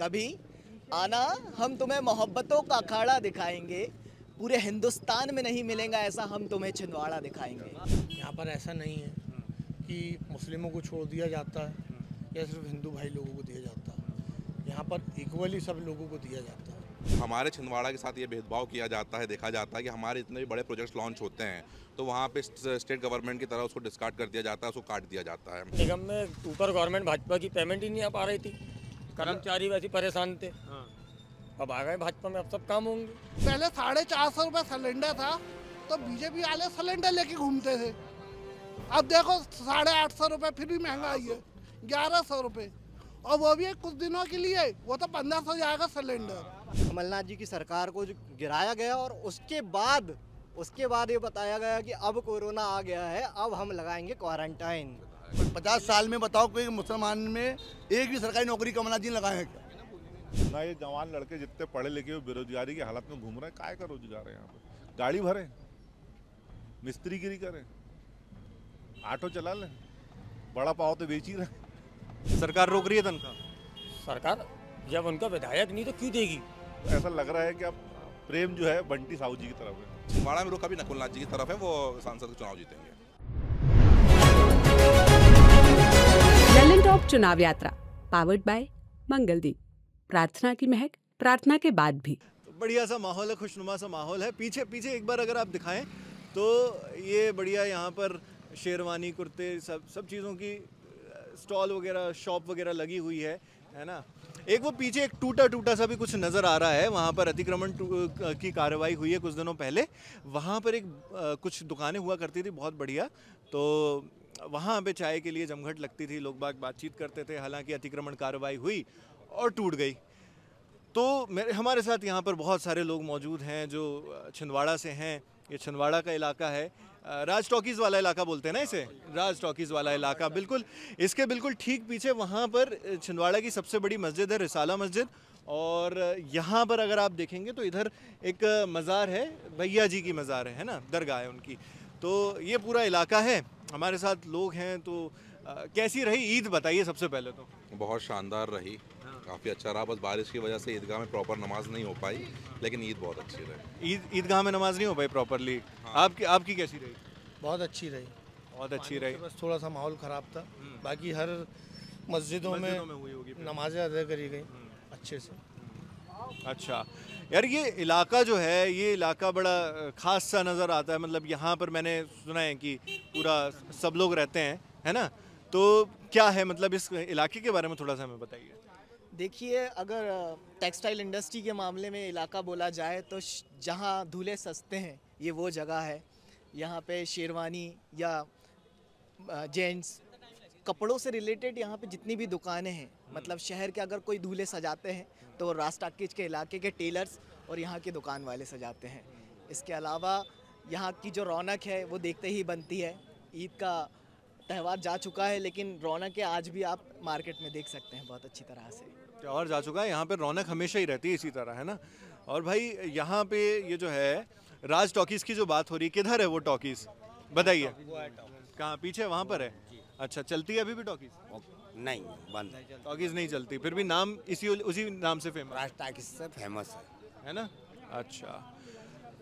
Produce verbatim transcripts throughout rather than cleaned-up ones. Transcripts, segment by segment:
कभी आना, हम तुम्हें मोहब्बतों का अखाड़ा दिखाएंगे, पूरे हिंदुस्तान में नहीं मिलेगा ऐसा, हम तुम्हें छिंदवाड़ा दिखाएंगे। यहाँ पर ऐसा नहीं है कि मुस्लिमों को छोड़ दिया जाता है या सिर्फ हिंदू भाई लोगों को दिया जाता है, यहाँ पर इक्वली सब लोगों को दिया जाता है। हमारे छिंदवाड़ा के साथ ये भेदभाव किया जाता है, देखा जाता है कि हमारे इतने भी बड़े प्रोजेक्ट्स लॉन्च होते हैं तो वहाँ पे स्टेट गवर्नमेंट की तरह उसको डिस्कार्ड कर दिया जाता है, उसको काट दिया जाता है। निगम में ऊपर गवर्नमेंट भाजपा की पेमेंट ही नहीं आ पा रही थी, कर्मचारी वैसे परेशान थे, अब आ गए भाजपा में, अब सब काम होंगे। पहले साढ़े चार सौ रुपये सिलेंडर था तो बीजेपी वाले सिलेंडर लेके घूमते थे, अब देखो साढ़े आठ सौ रुपये, फिर भी महंगाई है, ग्यारह सौ रुपये, और वो भी कुछ दिनों के लिए, वो तो पंद्रह सौ जाएगा सिलेंडर। कमलनाथ जी की सरकार को गिराया गया और उसके बाद उसके बाद ये बताया गया कि अब कोरोना आ गया है, अब हम लगाएंगे क्वारंटाइन। पचास साल में बताओ कोई मुसलमान में एक भी सरकारी नौकरी कमलनाथ जी ने लगाए हैं क्या? ना ये जवान लड़के जितने पढ़े लिखे हो बेरोजगारी की हालत में घूम रहे हैं, काय का रोजगार है यहाँ पर? गाड़ी भरे, मिस्त्रीगिरी करें, ऑटो चला लें, बड़ा पाव तो बेच ही रहे। सरकार रोक रही है तनख्वाह, सरकार जब उनका विधायक नहीं तो क्यों देगी? ऐसा लग रहा है कि अब प्रेम जो है बंटी साहू जी की तरफ है, छिंदवाड़ा में रुख अभी नकुलनाथ जी की तरफ है, वो सांसद चुनाव जीतेंगे। लल्लनटॉप चुनाव यात्रा पावर्ड बाय मंगलदीप, प्रार्थना की महक प्रार्थना के बाद भी। तो बढ़िया सा माहौल है, खुशनुमा सा माहौल है। पीछे पीछे एक बार अगर आप दिखाएं तो ये बढ़िया, यहाँ पर शेरवानी कुर्ते सब सब चीज़ों की स्टॉल वगैरह शॉप वगैरह लगी हुई है, है ना। एक वो पीछे एक टूटा टूटा सा भी कुछ नज़र आ रहा है, वहाँ पर अतिक्रमण की कार्रवाई हुई है कुछ दिनों पहले, वहाँ पर एक आ, कुछ दुकानें हुआ करती थी बहुत बढ़िया, तो वहाँ पे चाय के लिए जमघट लगती थी, लोग बाग बातचीत करते थे, हालांकि अतिक्रमण कार्रवाई हुई और टूट गई। तो मेरे हमारे साथ यहाँ पर बहुत सारे लोग मौजूद हैं जो छिंदवाड़ा से हैं, ये छिंदवाड़ा का इलाका है, राज टॉकीज़ वाला इलाका बोलते हैं ना इसे, राज टॉकीज़ वाला इलाका, बिल्कुल इसके बिल्कुल ठीक पीछे वहाँ पर छिंदवाड़ा की सबसे बड़ी मस्जिद है, रिसाला मस्जिद, और यहाँ पर अगर आप देखेंगे तो इधर एक मज़ार है, भैया जी की मज़ार है, है ना, दरगाह है उनकी। तो ये पूरा इलाका है, हमारे साथ लोग हैं। तो कैसी रही ईद बताइए सबसे पहले? तो बहुत शानदार रही, काफ़ी अच्छा रहा, बस बारिश की वजह से ईदगाह में प्रॉपर नमाज़ नहीं हो पाई, लेकिन ईद बहुत अच्छी रही। ईद ईदगाह में नमाज़ नहीं हो पाई प्रॉपरली। हाँ। आपकी आपकी कैसी रही? बहुत अच्छी रही, बहुत अच्छी रही, बस थोड़ा सा माहौल ख़राब था, बाकी हर मस्जिदों में नमाज़ें अदा करी गई अच्छे से। अच्छा यार, ये इलाका जो है, ये इलाका बड़ा ख़ास सा नज़र आता है, मतलब यहाँ पर मैंने सुना है कि पूरा सब लोग रहते हैं, है ना। तो क्या है मतलब इस इलाके के बारे में थोड़ा सा हमें बताइए। देखिए, अगर टेक्सटाइल इंडस्ट्री के मामले में इलाका बोला जाए तो जहाँ दूल्हे सस्ते हैं ये वो जगह है। यहाँ पे शेरवानी या जेंट्स कपड़ों से रिलेटेड यहाँ पे जितनी भी दुकानें हैं, मतलब शहर के अगर कोई दूल्हे सजाते हैं तो राज टॉकीज के इलाके के टेलर्स और यहाँ के दुकान वाले सजाते हैं। इसके अलावा यहाँ की जो रौनक है वो देखते ही बनती है। ईद का त्यौहार जा चुका है लेकिन रौनक आज भी आप मार्केट में देख सकते हैं बहुत अच्छी तरह से। त्यौहार जा चुका है, यहाँ पे रौनक हमेशा ही रहती है इसी तरह, है ना। और भाई यहाँ पे ये जो है राज टॉकीज़ की जो बात हो रही, किधर है वो टॉकीज़ बताइए? कहाँ पीछे वहाँ पर है? अच्छा, चलती है अभी भी टॉकीज़? नहीं, बंद है, टॉकीज़ नहीं चलती, फिर भी नाम इसी उसी नाम से फेमस, राज टॉकीज़ से फेमस है, है ना। अच्छा,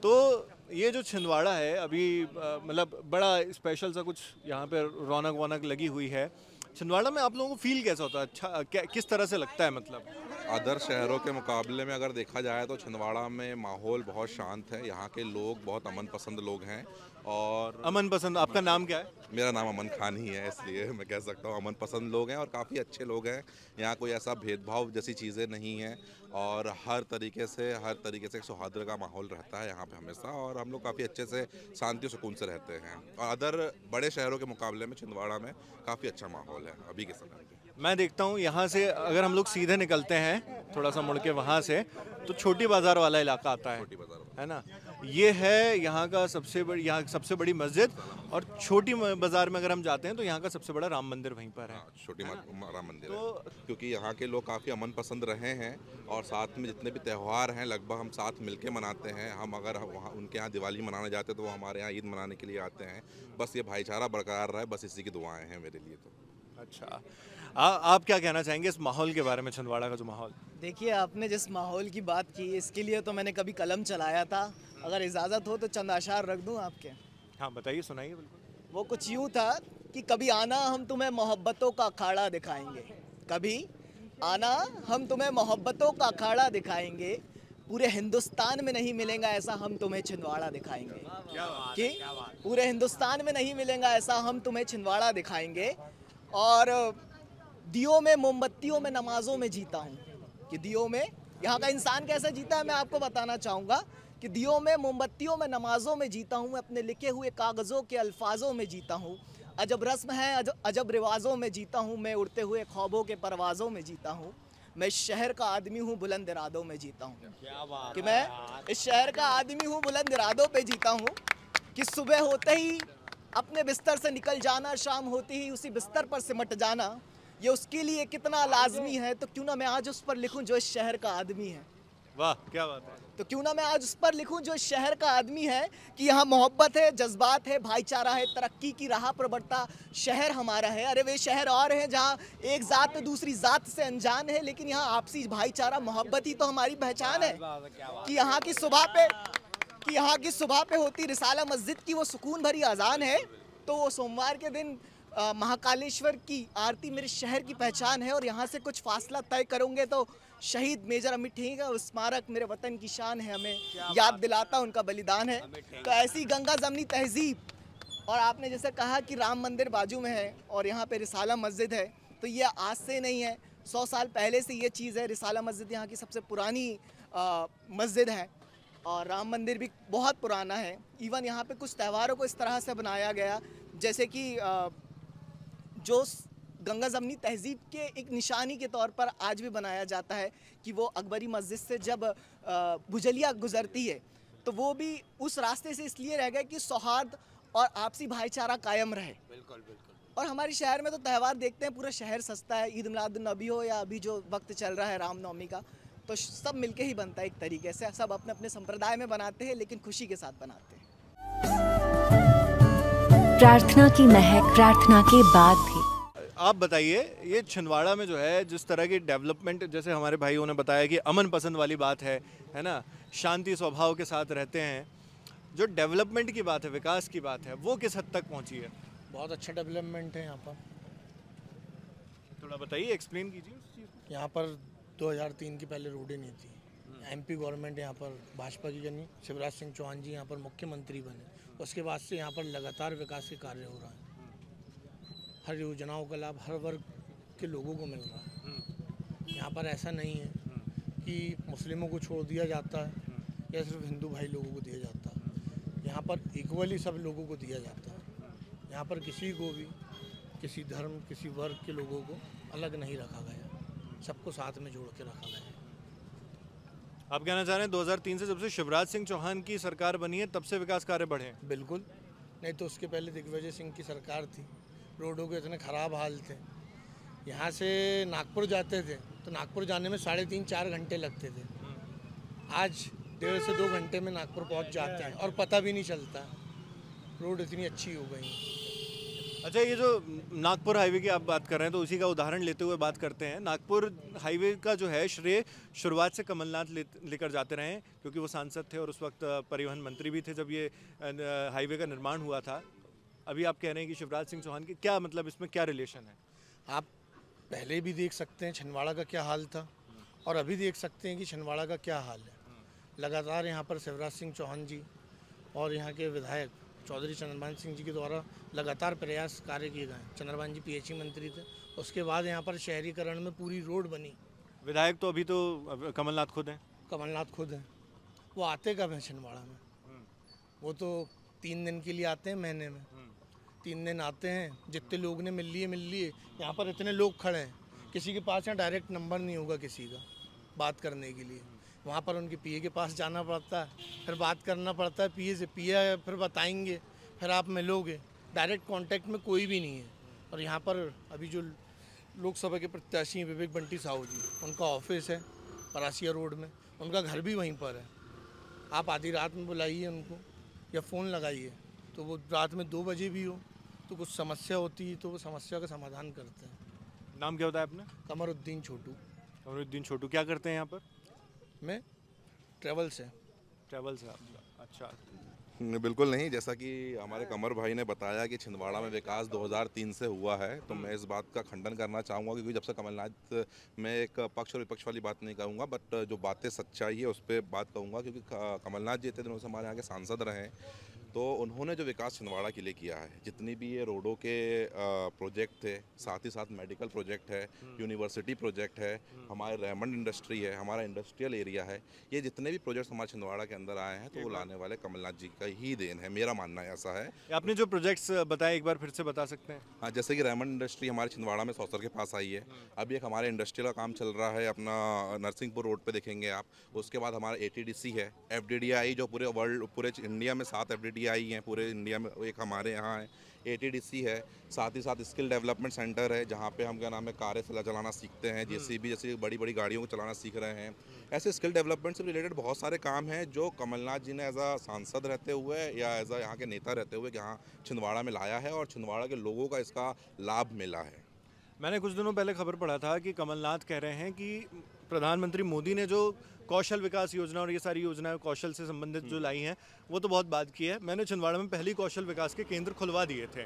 तो ये जो छिंदवाड़ा है अभी मतलब बड़ा स्पेशल सा कुछ यहाँ पे रौनक वौनक लगी हुई है। छिंदवाड़ा में आप लोगों को फील कैसा होता है? अच्छा, क्या किस तरह से लगता है? मतलब अदर शहरों के मुकाबले में अगर देखा जाए तो छिंदवाड़ा में माहौल बहुत शांत है, यहाँ के लोग बहुत अमन पसंद लोग हैं। और अमन पसंद, आपका नाम क्या है? मेरा नाम अमन खान ही है, इसलिए मैं कह सकता हूँ अमन पसंद लोग हैं और काफ़ी अच्छे लोग हैं। यहाँ कोई ऐसा भेदभाव जैसी चीज़ें नहीं हैं और हर तरीके से हर तरीके से सौहार्द का माहौल रहता है यहाँ पे हमेशा, और हम लोग काफ़ी अच्छे से शांति और सुकून से रहते हैं। और अदर बड़े शहरों के मुकाबले में छिंदवाड़ा में काफ़ी अच्छा माहौल है अभी के समय में। मैं देखता हूँ यहाँ से अगर हम लोग सीधे निकलते हैं थोड़ा सा मुड़ के वहाँ से, तो छोटी बाज़ार वाला इलाका आता है, है ना। ये है यहाँ का सबसे बड़ी यहाँ सबसे बड़ी मस्जिद, और छोटी बाज़ार में अगर हम जाते हैं तो यहाँ का सबसे बड़ा राम मंदिर वहीं पर है, छोटी राम मंदिर। तो क्योंकि यहाँ के लोग काफ़ी अमन पसंद रहे हैं और साथ में जितने भी त्यौहार हैं लगभग हम साथ मिलके मनाते हैं। हम अगर वहाँ उनके यहाँ दिवाली मनाने जाते हैं तो वो हमारे यहाँ ईद मनाने के लिए आते हैं। बस ये भाईचारा बरकरार रहा है, बस इसी की दुआएँ हैं मेरे लिए तो। अच्छा, आ, आप क्या कहना चाहेंगे इस माहौल के बारे में, छिंदवाड़ा का जो माहौल? देखिए, आपने जिस माहौल की बात की, इसके लिए तो मैंने कभी कलम चलाया था। अगर इजाज़त हो तो चंद आशार रख दूँ आपके? हाँ, बताइए, सुनाइए। बिल्कुल। वो कुछ यूँ था कि कभी आना हम तुम्हें मोहब्बतों का अखाड़ा दिखाएंगे, कभी आना हम तुम्हें मोहब्बतों का अखाड़ा दिखाएंगे, पूरे हिंदुस्तान में नहीं मिलेगा ऐसा हम तुम्हें छिंदवाड़ा दिखाएंगे। कि पूरे हिंदुस्तान में नहीं मिलेगा ऐसा हम तुम्हें छिंदवाड़ा दिखाएंगे। और दियों में, मोमबत्तियों में, नमाजों में जीता हूँ। कि दियों में, यहाँ का इंसान कैसे जीता है मैं आपको बताना चाहूँगा। कि दियों में, मोमबत्तियों में, नमाजों में जीता हूँ, अपने लिखे हुए कागज़ों के अल्फाजों में जीता हूँ, अजब रस्म है अजब रिवाज़ों में जीता हूँ, मैं उड़ते हुए ख्वाबों के परवाज़ों में जीता हूँ, मैं शहर का आदमी हूँ बुलंद इरादों में जीता हूँ। कि मैं इस शहर का आदमी हूँ बुलंद इरादों पे जीता हूँ। कि सुबह होते ही अपने बिस्तर से निकल जाना, शाम होती ही उसी बिस्तर पर सिमट जाना, ये उसके लिए कितना लाजमी है, तो क्यों ना मैं आज उस पर लिखूँ जो इस शहर का आदमी है। वाह, क्या बात है। तो क्यों ना मैं आज उस पर लिखूं जो शहर का आदमी है। कि यहाँ मोहब्बत है, जज्बात है, भाईचारा है, तरक्की की राह पर बढ़ता शहर हमारा है। अरे वे शहर और हैं जहाँ एक जात दूसरी जात से अनजान है, लेकिन यहाँ आपसी भाईचारा, मोहब्बत ही तो हमारी पहचान है। कि यहाँ की सुबह पे कि यहाँ की सुबह पे होती रिसाला मस्जिद की वो सुकून भरी अजान है, तो वो सोमवार के दिन महाकालेश्वर की आरती मेरे शहर की पहचान है। और यहाँ से कुछ फासला तय करूँगे तो शहीद मेजर अमित ठेंगा स्मारक मेरे वतन की शान है, हमें याद दिलाता उनका बलिदान है। तो ऐसी गंगा जमनी तहजीब, और आपने जैसे कहा कि राम मंदिर बाजू में है और यहाँ पे रिसाला मस्जिद है, तो ये आज से नहीं है, सौ साल पहले से ये चीज़ है। रिसाला मस्जिद यहाँ की सबसे पुरानी मस्जिद है और राम मंदिर भी बहुत पुराना है। इवन यहाँ पर कुछ त्यौहारों को इस तरह से बनाया गया, जैसे कि जो गंगा जमनी तहजीब के एक निशानी के तौर पर आज भी बनाया जाता है। कि वो अकबरी मस्जिद से जब भुजलिया गुजरती है तो वो भी उस रास्ते से इसलिए रह गए कि सौहार्द और आपसी भाईचारा कायम रहे। बिल्कुल बिल्कुल। और हमारे शहर में तो त्यौहार देखते हैं, पूरा शहर सस्ता है, ईद मिलाद नबी हो या अभी जो वक्त चल रहा है राम नवमी का, तो सब मिल के ही बनता है एक तरीके से। सब अपने अपने संप्रदाय में बनाते हैं लेकिन खुशी के साथ बनाते हैं। प्रार्थना की महक, प्रार्थना के बाद भी आप बताइए, ये छिंदवाड़ा में जो है जिस तरह की डेवलपमेंट, जैसे हमारे भाइयों ने बताया कि अमन पसंद वाली बात है है ना, शांति स्वभाव के साथ रहते हैं, जो डेवलपमेंट की बात है, विकास की बात है, वो किस हद तक पहुंची है? बहुत अच्छा डेवलपमेंट है यहाँ पर, थोड़ा बताइए, एक्सप्लेन कीजिए उस चीज़ को। यहाँ पर दो हज़ार तीन की पहले रोडें नहीं थी। एम पी गवर्नमेंट यहाँ पर भाजपा की बनी, शिवराज सिंह चौहान जी यहाँ पर मुख्यमंत्री बने, उसके बाद से यहाँ पर लगातार विकास के कार्य हो रहा है। हर योजनाओं का लाभ हर वर्ग के लोगों को मिल रहा है। यहाँ पर ऐसा नहीं है कि मुस्लिमों को छोड़ दिया जाता है या सिर्फ हिंदू भाई लोगों को दिया जाता है, यहाँ पर इक्वली सब लोगों को दिया जाता है। यहाँ पर किसी को भी, किसी धर्म, किसी वर्ग के लोगों को अलग नहीं रखा गया, सबको साथ में जोड़ के रखा गया। आप कहना चाह रहे हैं दो हज़ार तीन से, जब से शिवराज सिंह चौहान की सरकार बनी है तब से विकास कार्य बढ़े? बिल्कुल, नहीं तो उसके पहले दिग्विजय सिंह की सरकार थी, रोडों के इतने ख़राब हाल थे। यहाँ से नागपुर जाते थे तो नागपुर जाने में साढ़े तीन चार घंटे लगते थे, आज डेढ़ से दो घंटे में नागपुर पहुँच जाते हैं और पता भी नहीं चलता, रोड इतनी अच्छी हो गई। अच्छा, ये जो नागपुर हाईवे की आप बात कर रहे हैं तो उसी का उदाहरण लेते हुए बात करते हैं। नागपुर हाईवे का जो है श्रेय शुरुआत से कमलनाथ ले लेकर जाते रहे, क्योंकि वो सांसद थे और उस वक्त परिवहन मंत्री भी थे जब ये हाईवे का निर्माण हुआ था। अभी आप कह रहे हैं कि शिवराज सिंह चौहान की, क्या मतलब इसमें क्या रिलेशन है? आप पहले भी देख सकते हैं छिंदवाड़ा का क्या हाल था और अभी देख सकते हैं कि छिंदवाड़ा का क्या हाल है। लगातार यहाँ पर शिवराज सिंह चौहान जी और यहाँ के विधायक चौधरी चंद्रमान सिंह जी के द्वारा लगातार प्रयास कार्य किए गए। चंद्रमान जी पीएचई मंत्री थे, उसके बाद यहाँ पर शहरीकरण में पूरी रोड बनी। विधायक तो अभी तो कमलनाथ खुद हैं। कमलनाथ खुद हैं। वो आते कब हैं छिंदवाड़ा में? वो तो तीन दिन के लिए आते हैं, महीने में तीन दिन आते हैं। जितने लोग ने मिल लिए मिल लिए यहाँ पर इतने लोग खड़े हैं, किसी के पास यहाँ डायरेक्ट नंबर नहीं होगा किसी का बात करने के लिए। वहाँ पर उनके पीए के पास जाना पड़ता है, फिर बात करना पड़ता है पीए से, पीए फिर बताएंगे, फिर आप मिलोगे। डायरेक्ट कांटेक्ट में कोई भी नहीं है। और यहाँ पर अभी जो लोकसभा के प्रत्याशी हैं विवेक बंटी साहू जी, उनका ऑफिस है परासिया रोड में, उनका घर भी वहीं पर है। आप आधी रात में बुलाइए उनको या फ़ोन लगाइए, तो वो रात में दो बजे भी हो तो कुछ समस्या होती है तो वो समस्या का समाधान करते हैं। नाम क्या होता है आपने? कमरुद्दीन छोटू। कमरुद्दीन छोटू, क्या करते हैं यहाँ पर? मैं ट्रेवल्स है। ट्रेवल्स है आपका, अच्छा। बिल्कुल नहीं, जैसा कि हमारे कमर भाई ने बताया कि छिंदवाड़ा में विकास दो हज़ार तीन से हुआ है, तो मैं इस बात का खंडन करना चाहूँगा क्योंकि जब से कमलनाथ में एक पक्ष और विपक्ष वाली बात नहीं कहूँगा, बट जो बातें सच्चाई है उस पर बात कहूँगा क्योंकि कमलनाथ जी इतने दिनों से हमारे यहाँ के सांसद रहे तो उन्होंने जो विकास छिंदवाड़ा के लिए किया है, जितनी भी ये रोडों के प्रोजेक्ट थे, साथ ही साथ मेडिकल प्रोजेक्ट है, यूनिवर्सिटी प्रोजेक्ट है, हमारे रेमंड इंडस्ट्री है, हमारा इंडस्ट्रियल एरिया है, ये जितने भी प्रोजेक्ट्स हमारे छिंदवाड़ा के अंदर आए हैं तो वो लाने वाले कमलनाथ जी का ही देन है, मेरा मानना ऐसा है। आपने जो प्रोजेक्ट्स बताए एक बार फिर से बता सकते हैं? हाँ, जैसे कि रेमंड इंडस्ट्री हमारे छिंदवाड़ा में सौसर के पास आई है, अभी एक हमारे इंडस्ट्रियल का काम चल रहा है अपना नरसिंहपुर रोड पर देखेंगे आप, उसके बाद हमारा ए टी डी सी है, एफ डी डी आई जो पूरे वर्ल्ड पूरे इंडिया में सात एफ डी डी आई हैं, पूरे इंडिया में एक हमारे यहाँ है, ए टी डी सी है, साथ ही साथ स्किल डेवलपमेंट सेंटर है जहाँ पे हम क्या नाम है कारें चलाना सीखते हैं, जे सी बी जैसी बड़ी बड़ी गाड़ियों को चलाना सीख रहे हैं। ऐसे स्किल डेवलपमेंट से रिलेटेड बहुत सारे काम हैं जो कमलनाथ जी ने एज अ सांसद रहते हुए या एज अ यहाँ के नेता रहते हुए यहाँ छिंदवाड़ा में लाया है और छिंदवाड़ा के लोगों का इसका लाभ मिला है। मैंने कुछ दिनों पहले खबर पढ़ा था कि कमलनाथ कह रहे हैं कि प्रधानमंत्री मोदी ने जो कौशल विकास योजना और ये सारी योजनाएं कौशल से संबंधित जो लाई हैं वो तो बहुत बात की है, मैंने छिंदवाड़ा में पहली कौशल विकास के केंद्र खुलवा दिए थे,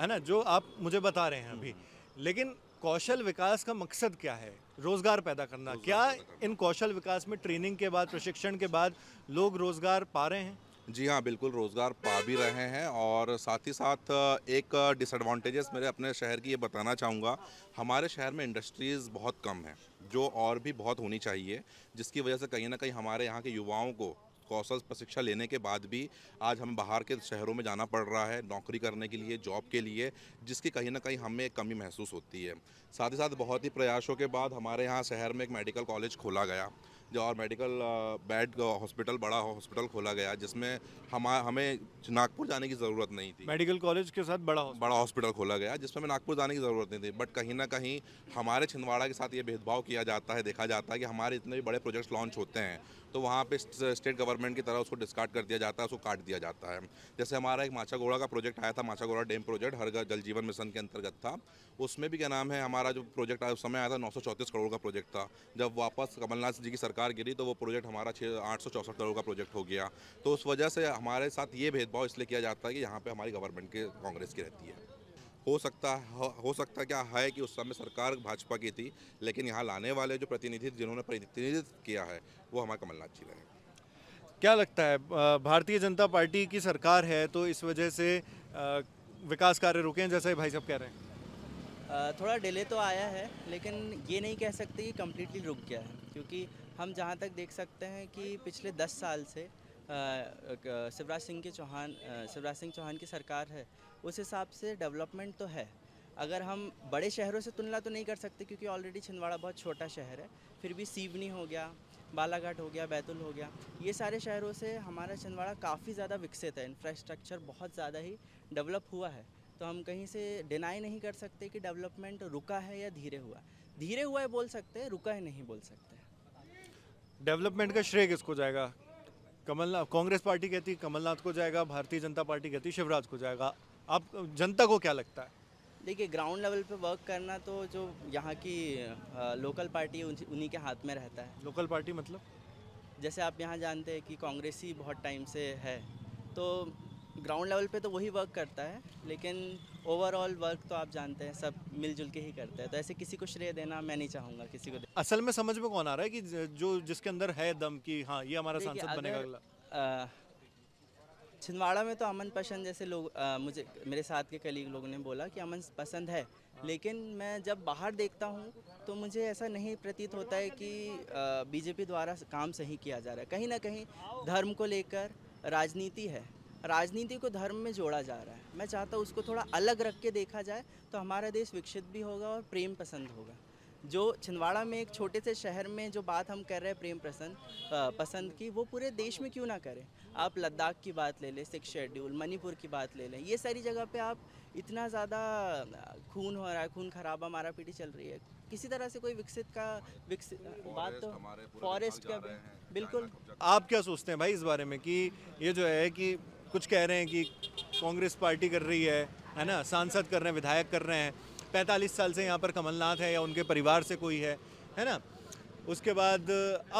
है ना, जो आप मुझे बता रहे हैं अभी, लेकिन कौशल विकास का मकसद क्या है? रोजगार पैदा करना। रोजगार क्या पैदा करना। इन कौशल विकास में ट्रेनिंग के बाद, प्रशिक्षण के बाद लोग रोजगार पा रहे हैं? जी हाँ, बिल्कुल रोज़गार पा भी रहे हैं और साथ ही साथ एक डिसएडवांटेजेस मेरे अपने शहर की ये बताना चाहूँगा, हमारे शहर में इंडस्ट्रीज़ बहुत कम हैं जो और भी बहुत होनी चाहिए, जिसकी वजह से कहीं ना कहीं हमारे यहाँ के युवाओं को कौशल प्रशिक्षण लेने के बाद भी आज हमें बाहर के शहरों में जाना पड़ रहा है नौकरी करने के लिए, जॉब के लिए, जिसकी कहीं ना कहीं हमें कमी महसूस होती है। साथ ही साथ बहुत ही प्रयासों के बाद हमारे यहाँ शहर में एक मेडिकल कॉलेज खोला गया जो और मेडिकल बेड हॉस्पिटल, बड़ा हॉस्पिटल खोला गया जिसमें हम हमें नागपुर जाने की ज़रूरत नहीं थी। मेडिकल कॉलेज के साथ बड़ा बड़ा हॉस्पिटल खोला गया जिसमें हमें नागपुर जाने की ज़रूरत नहीं थी, बट कहीं ना कहीं हमारे छिंदवाड़ा के साथ ये भेदभाव किया जाता है, देखा जाता है कि हमारे इतने भी बड़े प्रोजेक्ट्स लॉन्च होते हैं तो वहाँ पे स्टेट गवर्नमेंट की तरह उसको डिस्कार्ड कर दिया जाता है, उसको काट दिया जाता है। जैसे हमारा एक माचागोड़ा का प्रोजेक्ट आया था, माचागोड़ा डैम प्रोजेक्ट हर जल जीवन मिशन के अंतर्गत था, उसमें भी क्या नाम है हमारा जो प्रोजेक्ट आया उस समय आया था नौ सौ चौंतीस करोड़ का प्रोजेक्ट था, जब वापस कमलनाथ जी की सरकार गिरी तो वो प्रोजेक्ट हमारा छः आठ सौ चौंसठ करोड़ का प्रोजेक्ट हो गया। तो उस वजह से हमारे साथ ये भेदभाव इसलिए किया जाता है कि यहाँ पर हमारी गवर्नमेंट के कांग्रेस की रहती है। हो सकता है हो सकता क्या है कि उस समय सरकार भाजपा की थी, लेकिन यहाँ लाने वाले जो प्रतिनिधि जिन्होंने प्रतिनिधित्व किया है वो हमारे कमलनाथ जी रहे हैं। क्या लगता है भारतीय जनता पार्टी की सरकार है तो इस वजह से विकास कार्य रुके हैं जैसा भाई साहब कह रहे हैं? थोड़ा डिले तो आया है लेकिन ये नहीं कह सकते कि कम्प्लीटली रुक गया है, क्योंकि हम जहाँ तक देख सकते हैं कि पिछले दस साल से शिवराज सिंह के चौहान शिवराज सिंह चौहान की सरकार है, उस हिसाब से डेवलपमेंट तो है। अगर हम बड़े शहरों से तुलना तो नहीं कर सकते क्योंकि ऑलरेडी छिंदवाड़ा बहुत छोटा शहर है, फिर भी सीवनी हो गया, बालाघाट हो गया, बैतूल हो गया, ये सारे शहरों से हमारा छिंदवाड़ा काफ़ी ज़्यादा विकसित है, इंफ्रास्ट्रक्चर बहुत ज़्यादा ही डेवलप हुआ है। तो हम कहीं से डिनाई नहीं कर सकते कि डेवलपमेंट रुका है या धीरे हुआ। धीरे हुआ है बोल सकते हैं, रुका है नहीं बोल सकते। डेवलपमेंट का श्रेय किसको जाएगा? कमलनाथ, कांग्रेस पार्टी कहती कमलनाथ को जाएगा, भारतीय जनता पार्टी कहती शिवराज को जाएगा। आप जनता को क्या लगता है? देखिए ग्राउंड लेवल पे वर्क करना तो जो यहाँ की आ, लोकल पार्टी उन्हीं के हाथ में रहता है। लोकल पार्टी मतलब? जैसे आप यहाँ जानते हैं कि कांग्रेस ही बहुत टाइम से है तो ग्राउंड लेवल पे तो वही वर्क करता है, लेकिन ओवरऑल वर्क तो आप जानते हैं सब मिलजुल के ही करते हैं, तो ऐसे किसी को श्रेय देना मैं नहीं चाहूँगा किसी को। असल में समझ में कौन आ रहा है कि जो जिसके अंदर है दम की हाँ ये हमारा सांसद बनेगा अगला? छिंदवाड़ा में तो अमन पसंद जैसे लोग आ, मुझे मेरे साथ के कलीग लोगों ने बोला कि अमन पसंद है, लेकिन मैं जब बाहर देखता हूँ तो मुझे ऐसा नहीं प्रतीत होता है कि बीजेपी द्वारा काम सही किया जा रहा है। कहीं ना कहीं धर्म को लेकर राजनीति है, राजनीति को धर्म में जोड़ा जा रहा है। मैं चाहता हूँ उसको थोड़ा अलग रख के देखा जाए तो हमारा देश विकसित भी होगा और प्रेम पसंद होगा। जो छिंदवाड़ा में एक छोटे से शहर में जो बात हम कर रहे हैं प्रेम पसंद पसंद की, वो पूरे देश में क्यों ना करें। आप लद्दाख की बात ले लें, सिक्स शेड्यूल, मणिपुर की बात ले लें, ये सारी जगह पे आप इतना ज़्यादा खून हो रहा है, खून खराबा, मारा पीटी चल रही है, किसी तरह से कोई विकसित का विकसित बात तो फॉरेस्ट का बिल्कुल। आप क्या सोचते हैं भाई इस बारे में कि ये जो है कि कुछ कह रहे हैं कि कांग्रेस पार्टी कर रही है है ना, सांसद कर रहे हैं, विधायक कर रहे हैं, पैंतालीस साल से यहाँ पर कमलनाथ है या उनके परिवार से कोई है, है ना। उसके बाद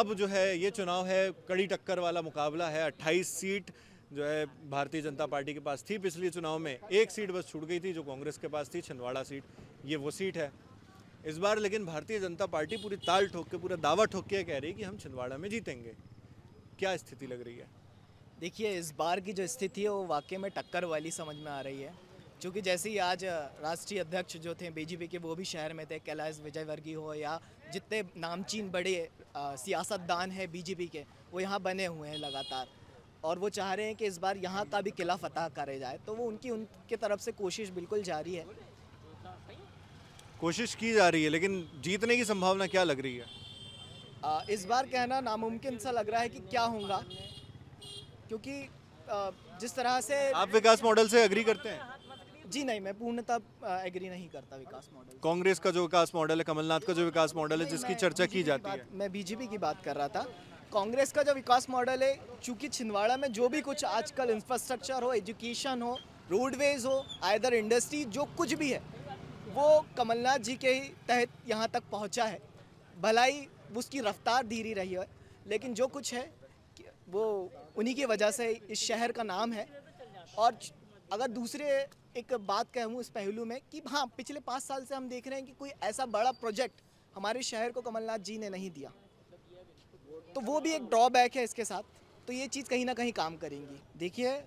अब जो है ये चुनाव है, कड़ी टक्कर वाला मुकाबला है। अट्ठाईस सीट जो है भारतीय जनता पार्टी के पास थी पिछले चुनाव में, एक सीट बस छूट गई थी जो कांग्रेस के पास थी, छिंदवाड़ा सीट, ये वो सीट है इस बार। लेकिन भारतीय जनता पार्टी पूरी ताल ठोक के, पूरा दावा ठोक के कह रही है कि हम छिंदवाड़ा में जीतेंगे। क्या स्थिति लग रही है? देखिए, इस बार की जो स्थिति है वो वाकई में टक्कर वाली समझ में आ रही है, क्योंकि जैसे ही आज राष्ट्रीय अध्यक्ष जो थे बीजेपी के वो भी शहर में थे, कैलाश विजयवर्गीय हो या जितने नामचीन बड़े सियासतदान हैं बीजेपी के वो यहाँ बने हुए हैं लगातार, और वो चाह रहे हैं कि इस बार यहाँ का भी किला फतह करे जाए। तो वो उनकी उनके तरफ से कोशिश बिल्कुल जारी है, कोशिश की जा रही है। लेकिन जीतने की संभावना क्या लग रही है? आ, इस बार कहना नामुमकिन सा लग रहा है कि क्या होगा, क्योंकि आ, जिस तरह से आप विकास मॉडल से एग्री करते हैं? जी नहीं, मैं पूर्णतः एग्री नहीं करता विकास मॉडल। कांग्रेस का जो विकास मॉडल है, कमलनाथ का जो विकास मॉडल है जिसकी चर्चा की जाती है। मैं बीजेपी की बात कर रहा था। कांग्रेस का जो विकास मॉडल है, चूँकि छिंदवाड़ा में जो भी कुछ आजकल इंफ्रास्ट्रक्चर हो, एजुकेशन हो, रोडवेज हो, आइदर इंडस्ट्री, जो कुछ भी है वो कमलनाथ जी के ही तहत यहाँ तक पहुँचा है। भलाई उसकी रफ्तार धीरे रही है, लेकिन जो कुछ है वो उन्हीं की वजह से इस शहर का नाम है। और अगर दूसरे एक बात कहूँ इस पहलू में कि हाँ, पिछले पाँच साल से हम देख रहे हैं कि कोई ऐसा बड़ा प्रोजेक्ट हमारे शहर को कमलनाथ जी ने नहीं दिया, तो वो भी एक ड्रॉबैक है इसके साथ। तो ये चीज़ कहीं ना कहीं काम करेंगी। देखिए,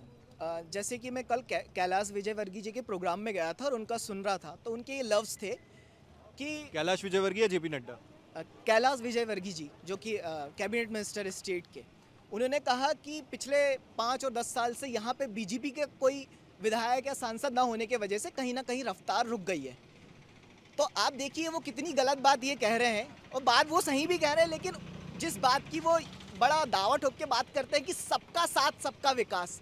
जैसे कि मैं कल कैलाश विजयवर्गीय जी के प्रोग्राम में गया था और उनका सुन रहा था, तो उनके ये लफ्ज़ थे कि कैलाश विजयवर्गीय, जे पी नड्डा, कैलाश विजयवर्गीय जी जो कि कैबिनेट मिनिस्टर स्टेट के, उन्होंने कहा कि पिछले पाँच और दस साल से यहाँ पे बीजेपी के कोई विधायक या सांसद ना होने के वजह से कहीं ना कहीं रफ्तार रुक गई है। तो आप देखिए वो कितनी गलत बात ये कह रहे हैं, और बात वो सही भी कह रहे हैं, लेकिन जिस बात की वो बड़ा दावा ठोक के बात करते हैं कि सबका साथ सबका विकास,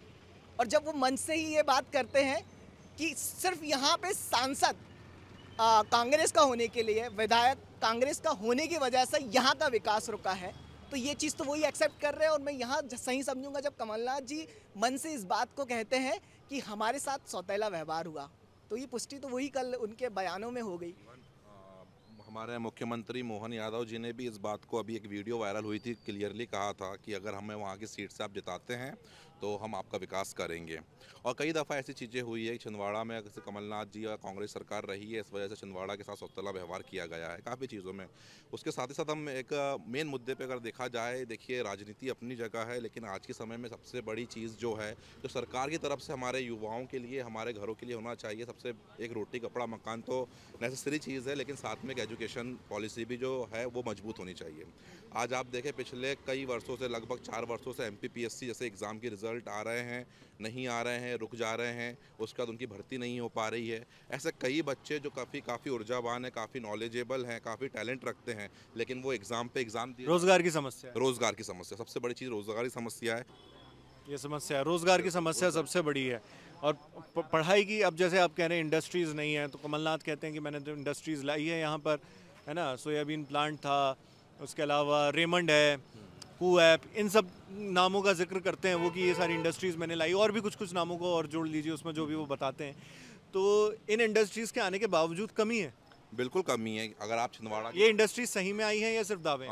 और जब वो मन से ही ये बात करते हैं कि सिर्फ यहाँ पर सांसद कांग्रेस का होने के लिए, विधायक कांग्रेस का होने की वजह से यहाँ का विकास रुका है, तो ये चीज़ तो वही एक्सेप्ट कर रहे हैं। और मैं यहाँ सही समझूंगा जब कमलनाथ जी मन से इस बात को कहते हैं कि हमारे साथ सौतेला व्यवहार हुआ, तो ये पुष्टि तो वही कल उनके बयानों में हो गई। हमारे मुख्यमंत्री मोहन यादव जी ने भी इस बात को, अभी एक वीडियो वायरल हुई थी, क्लियरली कहा था कि अगर हमें वहाँ की सीट से आप जिताते हैं तो हम आपका विकास करेंगे। और कई दफ़ा ऐसी चीज़ें हुई है छिंदवाड़ा में, जैसे कमलनाथ जी और कांग्रेस सरकार रही है, इस वजह से छिंदवाड़ा के साथ सौतेला व्यवहार किया गया है काफ़ी चीज़ों में। उसके साथ ही साथ हम एक मेन मुद्दे पर अगर देखा जाए, देखिए राजनीति अपनी जगह है, लेकिन आज के समय में सबसे बड़ी चीज़ जो है, जो सरकार की तरफ से हमारे युवाओं के लिए, हमारे घरों के लिए होना चाहिए, सबसे एक रोटी कपड़ा मकान तो नेसेसरी चीज़ है, लेकिन साथ में एक एजुकेशन पॉलिसी भी जो है वो मजबूत होनी चाहिए। आज आप देखें पिछले कई वर्षों से, लगभग चार वर्षों से M P P S C जैसे एग्ज़ाम की रिजल्ट आ रहे हैं, नहीं आ रहे हैं, रुक जा रहे हैं, उसके बाद उनकी भर्ती नहीं हो पा रही है। ऐसे कई बच्चे जो काफ़ी काफ़ी ऊर्जावान हैं, काफ़ी नॉलेजेबल हैं, काफ़ी टैलेंट रखते हैं, लेकिन वो एग्ज़ाम पे एग्ज़ाम दिए। रोज़गार की समस्या, रोज़गार की समस्या सबसे बड़ी चीज़, रोज़गार की समस्या है, ये समस्या है, रोज़गार की समस्या सबसे बड़ी है। और पढ़ाई की, अब जैसे आप कह रहे हैं इंडस्ट्रीज़ नहीं है, तो कमलनाथ कहते हैं कि मैंने तो इंडस्ट्रीज़ लाई है यहाँ पर, है ना, सोयाबीन प्लांट था, उसके अलावा रेमंड है, ऐप, इन सब नामों का जिक्र करते हैं वो कि ये सारी इंडस्ट्रीज़ मैंने लाई, और भी कुछ कुछ नामों को और जोड़ लीजिए उसमें जो भी वो बताते हैं। तो इन इंडस्ट्रीज़ के आने के बावजूद कमी है, बिल्कुल कमी है। अगर आप छिंदवाड़ा, ये इंडस्ट्रीज सही में आई है या सिर्फ दावे?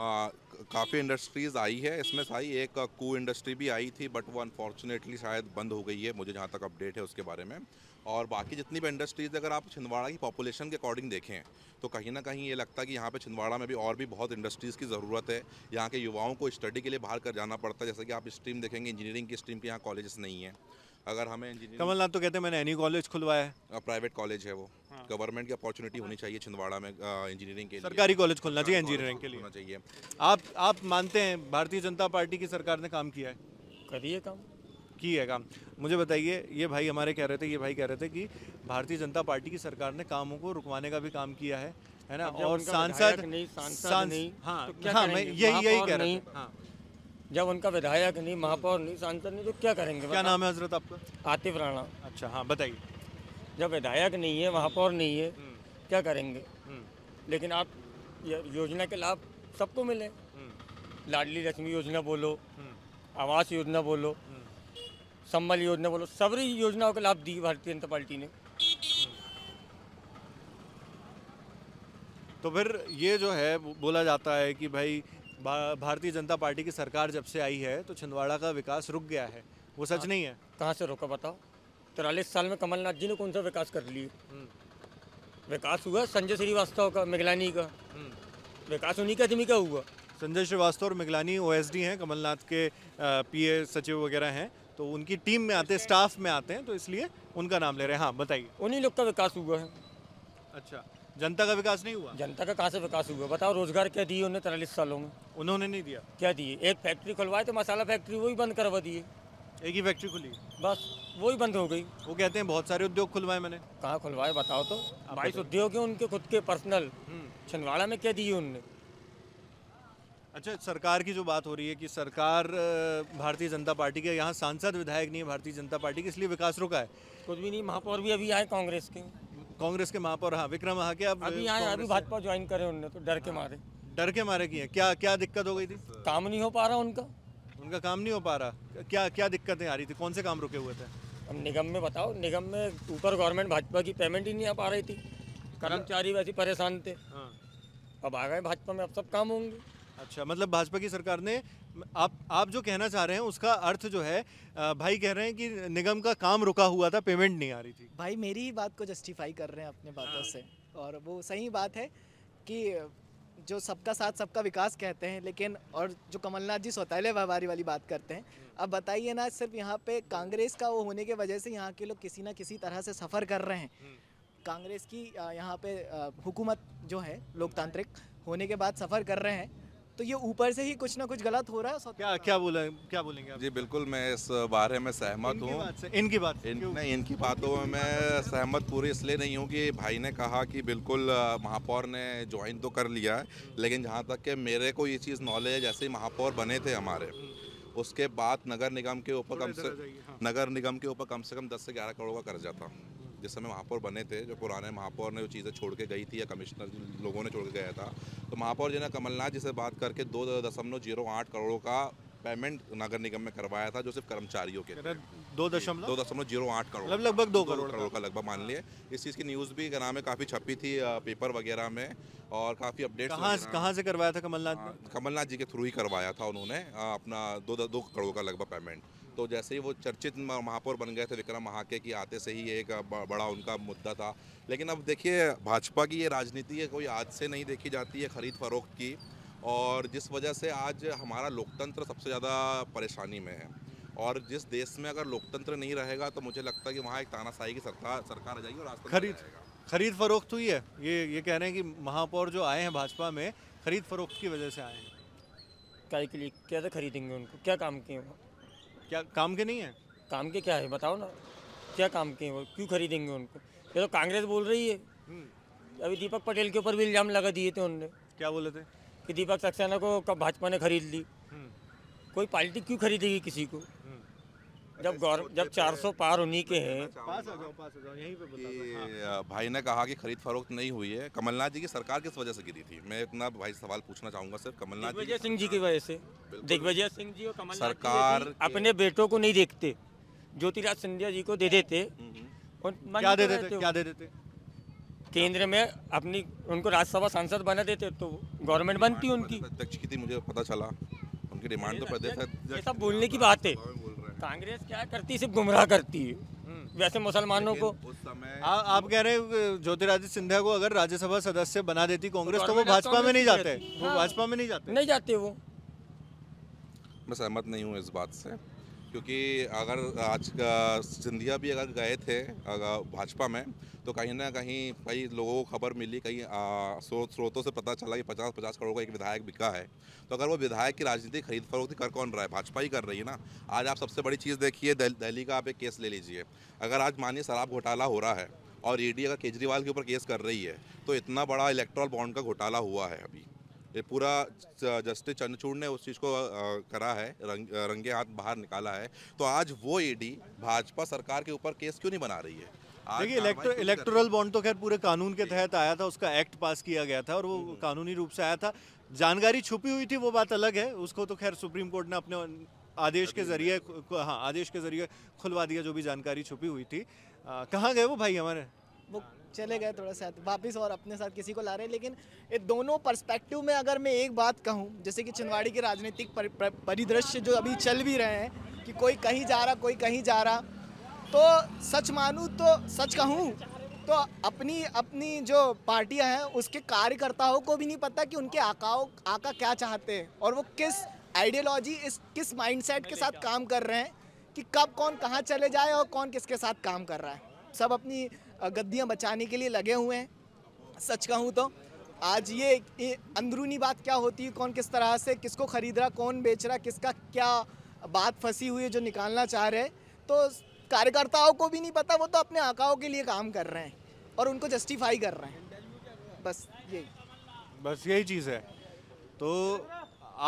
काफ़ी इंडस्ट्रीज आई है, इसमें सारी एक कू इंडस्ट्री भी आई थी, बट वो अनफॉर्चुनेटली शायद बंद हो गई है, मुझे जहाँ तक अपडेट है उसके बारे में। और बाकी जितनी भी इंडस्ट्रीज़, अगर आप छिंदवाड़ा की पॉपुलेशन के अकॉर्डिंग देखें तो कहीं ना कहीं ये लगता है कि यहाँ पे छिंदवाड़ा में भी और भी बहुत इंडस्ट्रीज़ की ज़रूरत है। यहाँ के युवाओं को स्टडी के लिए बाहर कर जाना पड़ता है, जैसे कि आप स्ट्रीम देखेंगे इंजीनियरिंग की स्ट्रीम के यहाँ कॉलेजेस नहीं है। अगर हमें इंजीनियरिंग, कमलनाथ तो कहते हैं मैंने एनी कॉलेज खुलवाया है, प्राइवेट कॉलेज है वो, गवर्नमेंट की अपॉर्चुनिटी होनी चाहिए छिंदवाड़ा में इंजीनियरिंग के लिए, सरकारी कॉलेज खुलना चाहिए इंजीनियरिंग के लिए, होना चाहिए। आप आप मानते हैं भारतीय जनता पार्टी की सरकार ने काम किया है? करिए काम की है काम। मुझे बताइए, ये भाई हमारे कह रहे थे, ये भाई कह रहे थे कि भारतीय जनता पार्टी की सरकार ने कामों को रुकवाने का भी काम किया है, है ना, और सांसद नहीं, सांसद नहीं, हाँ हाँ, मैं यही यही कह रहे थे, जब उनका विधायक नहीं, महापौर नहीं, सांसद नहीं, तो क्या करेंगे? क्या नाम है हजरत आपका? आतिफ राणा। अच्छा हाँ, बताइए। जब विधायक नहीं है, महापौर नहीं है, क्या करेंगे? लेकिन आप योजना के लाभ सबको मिले, लाडली लक्ष्मी योजना बोलो, आवास योजना बोलो, संबल योजना बोलो, सभी योजनाओं का लाभ दी भारतीय जनता पार्टी ने। तो फिर ये जो है बोला जाता है कि भाई भारतीय जनता पार्टी की सरकार जब से आई है तो छिंदवाड़ा का विकास रुक गया है, वो सच नहीं है? कहाँ से रोका बताओ? तिरालीस साल में कमलनाथ जी ने कौन सा विकास कर लिया? विकास हुआ संजय श्रीवास्तव का, मिगलानी का, विकास उन्हीं के आदमी का हुआ। संजय श्रीवास्तव और मिगलानी ओएसडी हैं, कमलनाथ के पीए सचिव वगैरह हैं, तो उनकी टीम में आते हैं, स्टाफ में आते हैं, तो इसलिए उनका नाम ले रहे हैं। हाँ बताइए। उन्हीं लोग का विकास हुआ है। अच्छा, जनता का विकास नहीं हुआ? जनता का कहाँ से विकास हुआ बताओ? रोजगार क्या दिए उन्हें तिरालीस सालों में? उन्होंने नहीं दिया। क्या दिए? एक फैक्ट्री खुलवाए तो मसाला फैक्ट्री, वो भी बंद करवा दिए। एक ही फैक्ट्री खुली, बस वो ही बंद हो गई। वो कहते हैं बहुत सारे उद्योग खुलवाए मैंने। कहाँ खुलवाए बताओ? तो बाईस उद्योग हैं उनके खुद के पर्सनल, छिंदवाड़ा में क्या दिए उनने? अच्छा, सरकार की जो बात हो रही है कि सरकार भारतीय जनता पार्टी के, यहाँ सांसद विधायक नहीं है भारतीय जनता पार्टी के, इसलिए विकास रुका है। कुछ भी नहीं। महापौर भी अभी आए कांग्रेस के, कांग्रेस के महापौर। हाँ, विक्रम आके अब अभी यहाँ अभी भाजपा ज्वाइन करे उनने, तो डर के मारे। डर के मारे किए? क्या क्या दिक्कत हो गई थी? काम नहीं हो पा रहा उनका, उनका काम नहीं हो पा रहा। क्या क्या दिक्कतें आ रही थी? कौन से काम रुके हुए थे? अब निगम में बताओ, निगम में ऊपर गवर्नमेंट भाजपा की पेमेंट ही नहीं आ पा रही थी, कर्मचारी वैसे परेशान थे। अब आ गए भाजपा में, अब सब काम होंगे। अच्छा, मतलब भाजपा की सरकार ने, आप आप जो कहना चाह रहे हैं उसका अर्थ जो है, भाई कह रहे हैं कि निगम का काम रुका हुआ था, पेमेंट नहीं आ रही थी। भाई मेरी ही बात को जस्टिफाई कर रहे हैं अपने बातों से, और वो सही बात है कि जो सबका साथ सबका विकास कहते हैं, लेकिन और जो कमलनाथ जी सौतेले व्यापारी वाली बात करते हैं, अब बताइए ना, सिर्फ यहाँ पे कांग्रेस का वो होने की वजह से यहाँ के लोग किसी ना किसी तरह से सफ़र कर रहे हैं। कांग्रेस की यहाँ पे हुकूमत जो है लोकतांत्रिक होने के बाद सफ़र कर रहे हैं, तो ये ऊपर से ही कुछ ना कुछ गलत हो रहा है। क्या क्या बोले क्या बोलेंगे आप? जी बिल्कुल, मैं इस बारे में सहमत हूँ। इनकी बात इन, नहीं इनकी बातों में मैं सहमत पूरी इसलिए नहीं हूँ कि भाई ने कहा कि बिल्कुल महापौर ने ज्वाइन तो कर लिया है, लेकिन जहाँ तक कि मेरे को ये चीज़ नॉलेज है, जैसे महापौर बने थे हमारे, उसके बाद नगर निगम के ऊपर कम से नगर निगम के ऊपर कम से कम दस से ग्यारह करोड़ का कर्जा था। जिस समय महापौर बने थे, जो पुराने महापौर ने वो चीज़ें छोड़ के गई थी या कमिश्नर लोगों ने छोड़ के गया था, तो महापौर जी ने कमलनाथ जी से बात करके दो दशमलव जीरो आठ करोड़ों का पेमेंट नगर निगम में करवाया था, जो सिर्फ कर्मचारियों के दो दशमलव दो दशमलव जीरो आठ करोड़ लगभग दो करोड़ करोड़ का लगभग मान लिए। इस चीज़ की न्यूज़ भी नाम में काफ़ी छपी थी पेपर वगैरह में, और काफ़ी अपडेट। कहाँ कहाँ से करवाया था कमलनाथ? कमलनाथ जी के थ्रू ही करवाया था उन्होंने अपना दो दो करोड़ का लगभग पेमेंट। तो जैसे ही वो चर्चित महापौर बन गए थे विक्रम महाके की आते से ही एक बड़ा उनका मुद्दा था। लेकिन अब देखिए, भाजपा की ये राजनीति है, कोई आज से नहीं देखी जाती है, खरीद फरोख्त की, और जिस वजह से आज हमारा लोकतंत्र सबसे ज़्यादा परेशानी में है। और जिस देश में अगर लोकतंत्र नहीं रहेगा तो मुझे लगता है कि वहाँ एक तानाशाही की सरकार सरकार आ जाएगी। और खरीद खरीद फरोख्त हुई है, ये ये कह रहे हैं कि महापौर जो आए हैं भाजपा में, खरीद फरोख्त की वजह से आए हैं। क्या के लिए कैसे खरीदेंगे उनको? क्या काम किए? क्या काम के नहीं है? काम के क्या है बताओ ना, क्या काम के हैं वो? क्यों खरीदेंगे उनको? ये तो कांग्रेस बोल रही है। अभी दीपक पटेल के ऊपर भी इल्ज़ाम लगा दिए थे उनने। क्या बोले थे? कि दीपक सक्सेना को कब भाजपा ने खरीद ली। कोई पार्टी क्यों खरीदेगी किसी को जब गौरव जब चार सौ पार उन्हीं के हैं। भाई ने कहा कि खरीद फरोख्त नहीं हुई है, कमलनाथ जी की सरकार किस वजह से गिरी थी? मैं इतना भाई सवाल पूछना चाहूँगा, सिर्फ कमलनाथ दिग्विजय सिंह जी की वजह से। दिग्विजय सिंह जी और कमलनाथ सरकार अपने बेटों को नहीं देखते, ज्योतिरादित्य सिंधिया जी को दे देते। क्या दे देते? क्या दे देते? केंद्र में अपनी उनको राज्यसभा सांसद बना देते तो गवर्नमेंट बनती उनकी। अध्यक्ष की थी, मुझे पता चला उनकी डिमांड तो प्रदेश। सब बोलने की बात है। कांग्रेस क्या करती है? सिर्फ गुमराह करती है वैसे मुसलमानों को। आ, आप कह रहे हैं ज्योतिरादित्य सिंधिया को अगर राज्यसभा सदस्य बना देती कांग्रेस तो, तो वो भाजपा में नहीं जाते। हाँ। वो भाजपा में नहीं जाते नहीं जाते वो। मैं सहमत नहीं हूँ इस बात से, क्योंकि अगर आज का सिंधिया भी अगर गए थे अगर भाजपा में तो कहीं ना कहीं कई लोगों को खबर मिली, कई स्रोतों से पता चला कि पचास पचास करोड़ का एक विधायक बिका है। तो अगर वो विधायक की राजनीति खरीद फरोख्त कर कौन रहा है? भाजपा ही कर रही है ना। आज आप सबसे बड़ी चीज़ देखिए, दिल्ली का आप एक केस ले लीजिए, अगर आज मानिए शराब घोटाला हो रहा है और ई डी अगर केजरीवाल के ऊपर केस कर रही है तो इतना बड़ा इलेक्ट्रॉल बॉन्ड का घोटाला हुआ है। अभी ये पूरा जस्टिस चंद्रचूड़ ने उस चीज़ को करा है, रंग, रंगे हाथ बाहर निकाला है। तो आज वो ईडी भाजपा सरकार के ऊपर केस क्यों नहीं बना रही है? देखिए, इलेक्ट्रो इलेक्टोरल बॉन्ड तो खैर पूरे कानून के तहत आया था, उसका एक्ट पास किया गया था और वो कानूनी रूप से आया था। जानकारी छुपी हुई थी वो बात अलग है, उसको तो खैर सुप्रीम कोर्ट ने अपने आदेश के जरिए हाँ आदेश के जरिए खुलवा दिया जो भी जानकारी छुपी हुई थी। कहाँ गए वो भाई हमारे? वो चले गए थोड़ा साथ वापस और अपने साथ किसी को ला रहे हैं। लेकिन ये दोनों पर्सपेक्टिव में अगर मैं एक बात कहूँ, जैसे कि छिंदवाड़ी के राजनीतिक परिदृश्य जो अभी चल भी रहे हैं कि कोई कहीं जा रहा कोई कहीं जा रहा, तो सच मानूँ तो सच कहूँ तो अपनी अपनी जो पार्टियां हैं उसके कार्यकर्ताओं को भी नहीं पता कि उनके आकाओं आका क्या चाहते हैं और वो किस आइडियोलॉजी इस किस माइंडसेट के साथ काम कर रहे हैं कि कब कौन कहाँ चले जाए और कौन किसके साथ काम कर रहा है। सब अपनी गद्दियां बचाने के लिए लगे हुए हैं। सच कहूँ तो आज ये, ये अंदरूनी बात क्या होती है, कौन किस तरह से किसको खरीद रहा, कौन बेच रहा, किसका क्या बात फंसी हुई है जो निकालना चाह रहे, तो कार्यकर्ताओं को भी नहीं पता। वो तो अपने आकाओं के लिए काम कर रहे हैं और उनको जस्टिफाई कर रहे हैं, बस यही बस यही चीज़ है। तो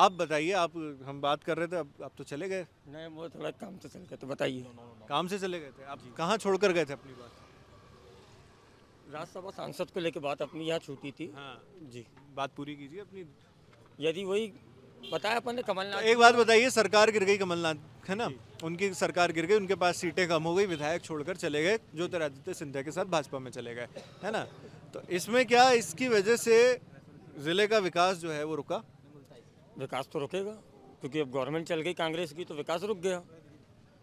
आप बताइए, आप हम बात कर रहे थे, अब आप तो चले गए? नहीं, वो थोड़ा काम से चले गए। तो बताइए, काम से चले गए थे आप, कहाँ छोड़कर गए थे अपनी बात? राज्यसभा सांसद को लेकर बात अपनी यहाँ छूटी थी। हाँ जी, बात पूरी कीजिए अपनी। यदि वही बताया अपन ने कमलनाथ, एक बात बताइए, सरकार गिर गई कमलनाथ है ना, उनकी सरकार गिर गई, उनके पास सीटें कम हो गई, विधायक छोड़कर चले गए, ज्योतिरादित्य सिंधिया के साथ भाजपा में चले गए है ना, तो इसमें क्या इसकी वजह से जिले का विकास जो है वो रुका? विकास तो रुकेगा क्योंकि अब गवर्नमेंट चल गई कांग्रेस की, तो विकास रुक गया।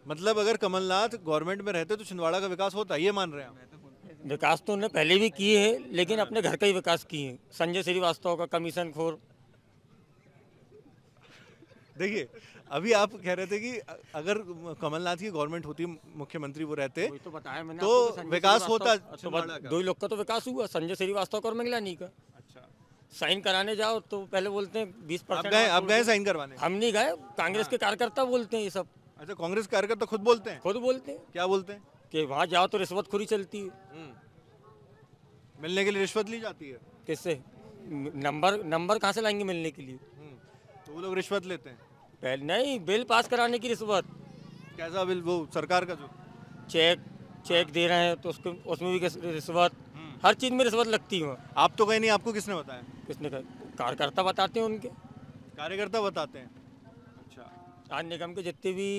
मतलब अगर कमलनाथ गवर्नमेंट में रहते तो छिंदवाड़ा का विकास होता, ये मान रहे हैं? विकास तो उन्होंने पहले भी किए हैं, लेकिन अपने घर का ही विकास किए हैं। संजय श्रीवास्तव का कमीशन खोर, देखिए अभी आप कह रहे थे कि अगर कमलनाथ की गवर्नमेंट होती, मुख्यमंत्री वो रहते तो, बताया मैंने तो विकास होता। तो दो ही लोग का तो विकास हुआ, संजय श्रीवास्तव का और मंगलानी का। अच्छा, साइन कराने जाओ तो पहले बोलते हैं बीस परसेंट। आप गए साइन करवाने? हम नहीं गए, कांग्रेस के कार्यकर्ता बोलते हैं ये सब। अच्छा, कांग्रेस कार्यकर्ता खुद बोलते हैं? खुद बोलते हैं। क्या बोलते हैं? कि वहाँ जाओ तो रिश्वतखोरी चलती है, मिलने के लिए रिश्वत ली जाती है। किससे? नंबर नंबर कहाँ से लाएंगे मिलने के लिए? तो वो लोग रिश्वत लेते हैं? पहले नहीं, बिल पास कराने की रिश्वत। कैसा बिल? वो सरकार का जो चेक चेक दे रहे हैं तो उसको उसमें भी रिश्वत, हर चीज़ में रिश्वत लगती है। आप तो कहीं नहीं, आपको किसने बताया? किसने कहा? कार्यकर्ता बताते हैं, उनके कार्यकर्ता बताते हैं। अच्छा, आज निगम के जितने भी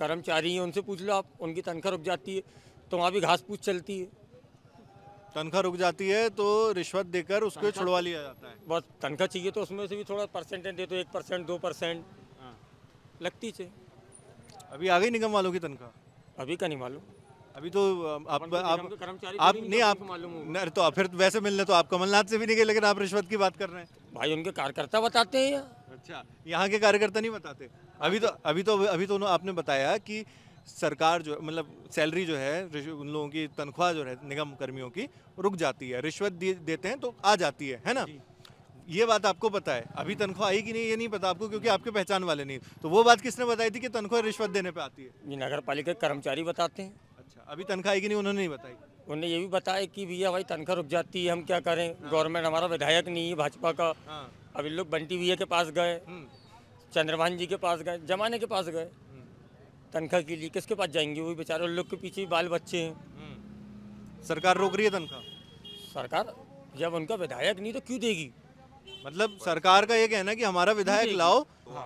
कर्मचारी हैं उनसे पूछ लो आप, उनकी तनख्वाह रुक जाती है तो वहाँ भी घास पूछ चलती है। तनख्वाह रुक जाती है तो रिश्वत देकर उसको छुड़वा लिया जाता है। बस तनख्वाह चाहिए तो उसमें से भी थोड़ा परसेंटेज दे, तो एक परसेंट दो परसेंट हाँ। लगती है। अभी आ गई निगम वालों की तनख्वाह? अभी का नहीं मालूम, अभी तो आप तो आप कर्मचारी आप नहीं, आप मालूम तो फिर वैसे मिलने तो आप कमलनाथ से भी नहीं गए, लेकिन आप रिश्वत की बात कर रहे हैं? भाई उनके कार्यकर्ता बताते हैं। अच्छा, यहाँ के कार्यकर्ता नहीं बताते? अभी तो अभी तो अभी तो आपने बताया कि सरकार जो मतलब सैलरी जो है उन लोगों की, तनख्वाह जो है निगम कर्मियों की रुक जाती है, रिश्वत दे, देते हैं तो आ जाती है है ना, ये बात आपको पता है। अभी तनख्वाह आई कि नहीं ये नहीं पता आपको, क्योंकि आपके पहचान वाले नहीं। तो वो बात किसने बताई थी कि तनख्वाह रिश्वत देने पे आती है? ये नगर पालिका के कर्मचारी बताते हैं। अच्छा, अभी तनख्वाह आई कि नहीं उन्होंने नहीं बताई? उन्होंने ये भी बताया कि भैया भाई तनख्वाह रुक जाती है, हम क्या करें, गवर्नमेंट हमारा विधायक नहीं है भाजपा का। अब इन लोग बंटी भैया के पास गए, चंद्रमान जी के पास गए, जमाने के पास गए तनख्वाह के लिए, किसके पास जाएंगे? वही बेचारे, उन लोग के पीछे बाल बच्चे हैं। सरकार रोक रही है तनख्वाह? सरकार जब उनका विधायक नहीं तो क्यों देगी? मतलब सरकार का ये कहना कि हमारा विधायक लाओ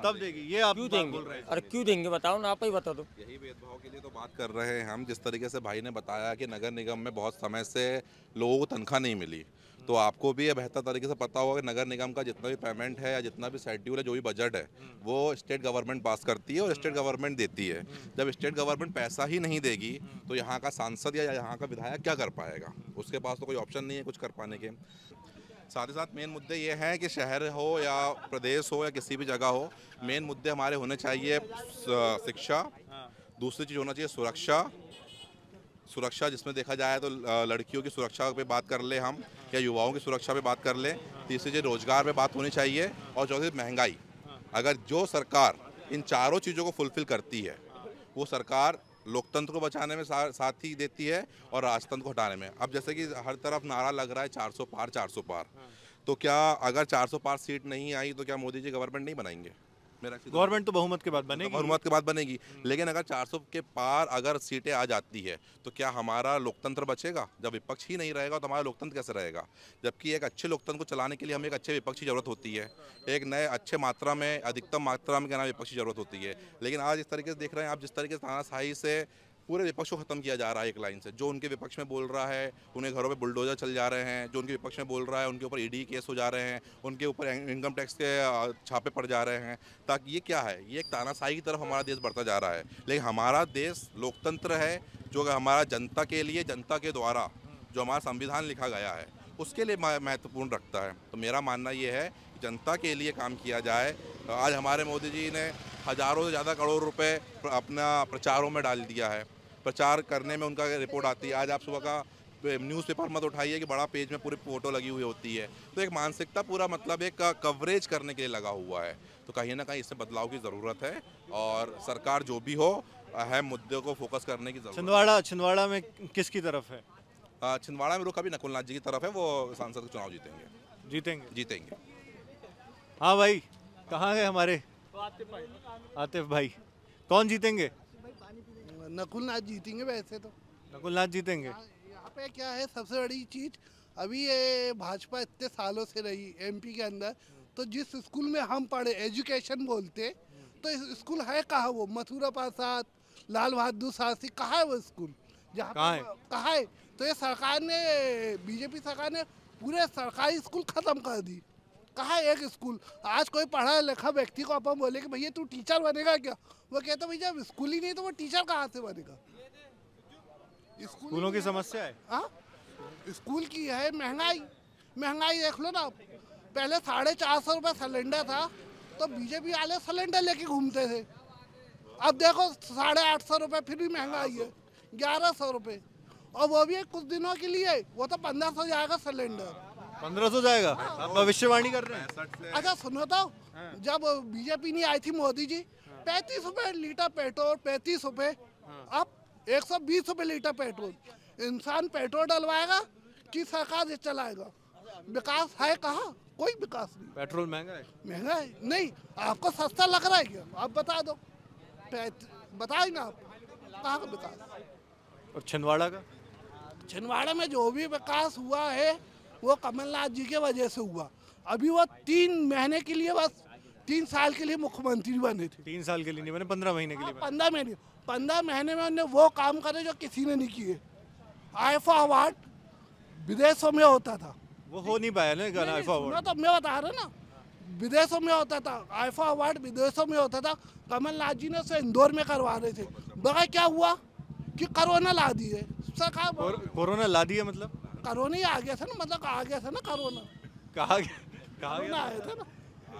तब देगी, ये आप क्यों देंगे? अरे क्यों देंगे बताओ ना, आप ही बता दो। यही भेदभाव के लिए तो बात कर रहे हैं हम। जिस तरीके से भाई ने बताया कि नगर निगम में बहुत समय से लोगों को तनख्वाह नहीं मिली, तो आपको भी ये बेहतर तरीके से पता होगा कि नगर निगम का जितना भी पेमेंट है या जितना भी शेड्यूल है, जो भी बजट है, वो स्टेट गवर्नमेंट पास करती है और स्टेट गवर्नमेंट देती है। जब स्टेट गवर्नमेंट पैसा ही नहीं देगी तो यहाँ का सांसद या यहाँ का विधायक क्या कर पाएगा? उसके पास तो कोई ऑप्शन नहीं है कुछ कर पाने के। साथ ही साथ मेन मुद्दे ये हैं कि शहर हो या प्रदेश हो या किसी भी जगह हो, मेन मुद्दे हमारे होने चाहिए शिक्षा, दूसरी चीज़ होना चाहिए सुरक्षा। सुरक्षा जिसमें देखा जाए तो लड़कियों की सुरक्षा पे बात कर ले हम, या युवाओं की सुरक्षा पे बात कर ले। तीसरी चीज़ रोजगार पे बात होनी चाहिए, और चौथी महंगाई। अगर जो सरकार इन चारों चीज़ों को फुलफिल करती है, वो सरकार लोकतंत्र को बचाने में सा, साथ ही देती है और राजतंत्र को हटाने में। अब जैसे कि हर तरफ नारा लग रहा है चार सौ पार चार सौ पार, तो क्या अगर चार सौ पार सीट नहीं आई तो क्या मोदी जी गवर्नमेंट नहीं बनाएंगे? मेरा गवर्नमेंट तो बहुमत के बाद बनेगी, तो बहुमत के बाद बनेगी, लेकिन अगर चार सौ के पार अगर सीटें आ जाती है तो क्या हमारा लोकतंत्र बचेगा? जब विपक्ष ही नहीं रहेगा तो हमारा लोकतंत्र कैसे रहेगा? जबकि एक अच्छे लोकतंत्र को चलाने के लिए हमें एक अच्छे विपक्ष की जरूरत होती है, एक नए अच्छे मात्रा में, अधिकतम मात्रा में क्या नाम विपक्ष की जरूरत होती है। लेकिन आज इस तरीके से देख रहे हैं आप, जिस तरीके से तानाशाही से पूरे विपक्ष को ख़त्म किया जा रहा है एक लाइन से। जो उनके विपक्ष में बोल रहा है उन्हें घरों पे बुलडोजर चल जा रहे हैं, जो उनके विपक्ष में बोल रहा है उनके ऊपर ईडी केस हो जा रहे हैं, उनके ऊपर इनकम टैक्स के छापे पड़ जा रहे हैं। ताकि ये क्या है, ये एक तानाशाही की तरफ हमारा देश बढ़ता जा रहा है। लेकिन हमारा देश लोकतंत्र है, जो हमारा जनता के लिए, जनता के द्वारा जो हमारा संविधान लिखा गया है उसके लिए महत्वपूर्ण रखता है। तो मेरा मानना ये है जनता के लिए काम किया जाए। आज हमारे मोदी जी ने हज़ारों से ज़्यादा करोड़ रुपए अपना प्रचारों में डाल दिया है, प्रचार करने में उनका रिपोर्ट आती है। आज आप सुबह का न्यूज़पेपर मत उठाइए कि बड़ा पेज में पूरी फोटो लगी हुई होती है। तो एक मानसिकता पूरा मतलब एक कवरेज करने के लिए लगा हुआ है। तो कहीं ना कहीं इससे बदलाव की ज़रूरत है और सरकार जो भी हो अहम मुद्दे को फोकस करने की ज़रूरत। छिंदवाड़ा छिंदवाड़ा में किसकी तरफ है? छिंदवाड़ा में रुख अभी नकुलनाथ जी की तरफ है, वो सांसद का चुनाव जीतेंगे जीतेंगे जीतेंगे हाँ भाई, कहाँ है हमारे आतिफ भाई? आतिफ भाई कौन जीतेंगे? नकुलनाथ जीतेंगे। वैसे तो नकुलनाथ जीतेंगे। यहाँ पे क्या है सबसे बड़ी चीज़, अभी ये भाजपा इतने सालों से रही एमपी के अंदर, तो जिस स्कूल में हम पढ़े एजुकेशन बोलते तो स्कूल है कहाँ? वो मथुरा प्रसाद, लाल बहादुर शास्त्री, कहाँ है वो स्कूल? जहाँ कहाँ है? तो ये सरकार ने, बीजेपी सरकार ने पूरे सरकारी स्कूल ख़त्म कर दी। कहाँ एक स्कूल? आज कोई पढ़ा लिखा व्यक्ति को अपन बोले कि भैया तू टीचर बनेगा क्या, वो कहता भैया अब स्कूल ही नहीं तो वो टीचर कहाँ से बनेगा? स्कूलों की समस्या है। हाँ, स्कूल की है। महंगाई महंगाई देख लो ना आप। पहले साढ़े चार सौ रुपये सिलेंडर था तो बीजेपी वाले सिलेंडर लेके घूमते थे। अब देखो साढ़े आठ सौ रुपये, फिर भी महंगाई है, ग्यारह सौ रुपये, और वो भी कुछ दिनों के लिए। वो तो पंद्रह सौ जाएगा सिलेंडर, पंद्रह सौ जाएगा। आप भविष्यवाणी कर रहे हैं। अच्छा सुनो तो, जब बीजेपी नहीं आई थी मोदी जी, पैंतीस रुपये लीटर पेट्रोल, पैंतीस रुपये, अब एक सौ बीस रुपये लीटर पेट्रोल। इंसान पेट्रोल डलवाएगा कि सरकार चलाएगा? विकास है कहाँ? कोई विकास नहीं। पेट्रोल महंगा है। महंगा है नहीं, आपको सस्ता लग रहा है क्या? आप बता दो, बताए ना आप कहाँ का विकास? और छिंदवाड़ा का? छिंदवाड़ा में जो भी विकास हुआ है वो कमलनाथ जी के वजह से हुआ। अभी वो तीन महीने के लिए, बस तीन साल के लिए मुख्यमंत्री बने थे। तीन साल के लिए नहीं बने, पंद्रह महीने के लिए। पंद्रह महीने पंद्रह महीने में उन्होंने वो काम करे जो किसी ने नहीं किए। आईफा अवार्ड विदेशों में होता था, वो हो नहीं पाया ना। आईफा अवार्ड तो मैं बता रहा ना, विदेशों में होता था। आईफा अवार्ड विदेशों में होता था, कमलनाथ जी ने उसे इंदौर में करवा रहे थे। बगैर क्या हुआ कि कोरोना ला दी है सरकार। कोरोना ला दी है मतलब कोरोना ही आ गया था ना, मतलब आ गया था ना कोरोना। कहा कोरोना आया था ना,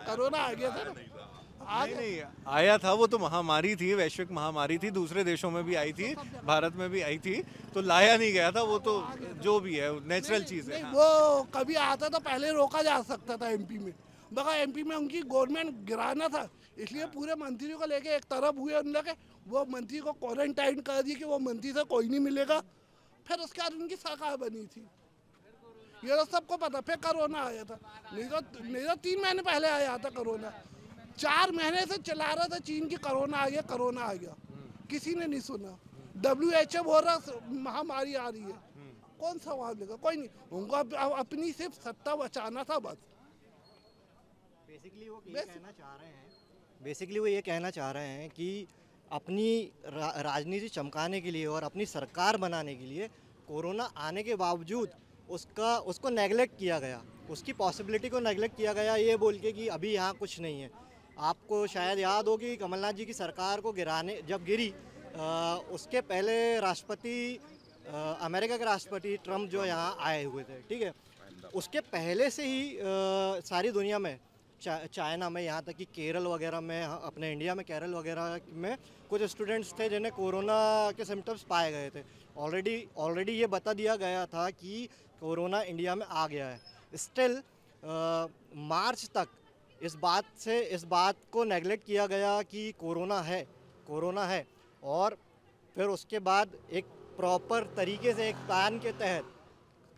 कोरोना आ गया था ना। नहीं, नहीं आया था, वो तो महामारी थी, वैश्विक महामारी थी, दूसरे देशों में भी आई थी, भारत में भी आई थी, तो लाया नहीं गया था। वो तो जो भी है नेचुरल चीज़ है। वो कभी आता तो पहले रोका जा सकता था एमपी में, मगर एमपी में उनकी गवर्नमेंट गिराना था, इसलिए पूरे मंत्रियों को लेके एक तरफ हुए। उन लोग वो मंत्री को क्वारंटाइन कर दिया कि वो मंत्री से कोई नहीं मिलेगा, फिर उसके बाद उनकी सरकार बनी थी। ये तो सबको पता। फिर कोरोना आया था, नहीं तो नहीं तो तीन महीने पहले आया था कोरोना। चार महीने से चला रहा था चीन की, कोरोना आ गया कोरोना आ गया, किसी ने नहीं सुना। डब्ल्यू एच ओ बोल रहा महामारी आ रही है, कौन सा वहां लेगा? कोई नहीं, उनको अप, अपनी सिर्फ सत्ता बचाना था बस। बेसिकली वो ये कहना चाह रहे हैं बेसिकली वो ये कहना चाह रहे हैं कि अपनी रा, राजनीति चमकाने के लिए और अपनी सरकार बनाने के लिए कोरोना आने के बावजूद उसका उसको नेगलेक्ट किया गया, उसकी पॉसिबिलिटी को नेगलेक्ट किया गया, ये बोल के कि अभी यहाँ कुछ नहीं है। आपको शायद याद हो कि कमलनाथ जी की सरकार को गिराने जब गिरी आ, उसके पहले राष्ट्रपति अमेरिका के राष्ट्रपति ट्रम्प जो यहाँ आए हुए थे, ठीक है, उसके पहले से ही आ, सारी दुनिया में, चाइना में, यहाँ तक कि केरल वगैरह में, अपने इंडिया में केरल वगैरह में कुछ स्टूडेंट्स थे जिन्हें कोरोना के सिम्टम्स पाए गए थे। ऑलरेडी ऑलरेडी ये बता दिया गया था कि कोरोना इंडिया में आ गया है। स्टिल मार्च तक इस बात से इस बात को नेगलेक्ट किया गया कि कोरोना है कोरोना है और फिर उसके बाद एक प्रॉपर तरीके से, एक प्लान के तहत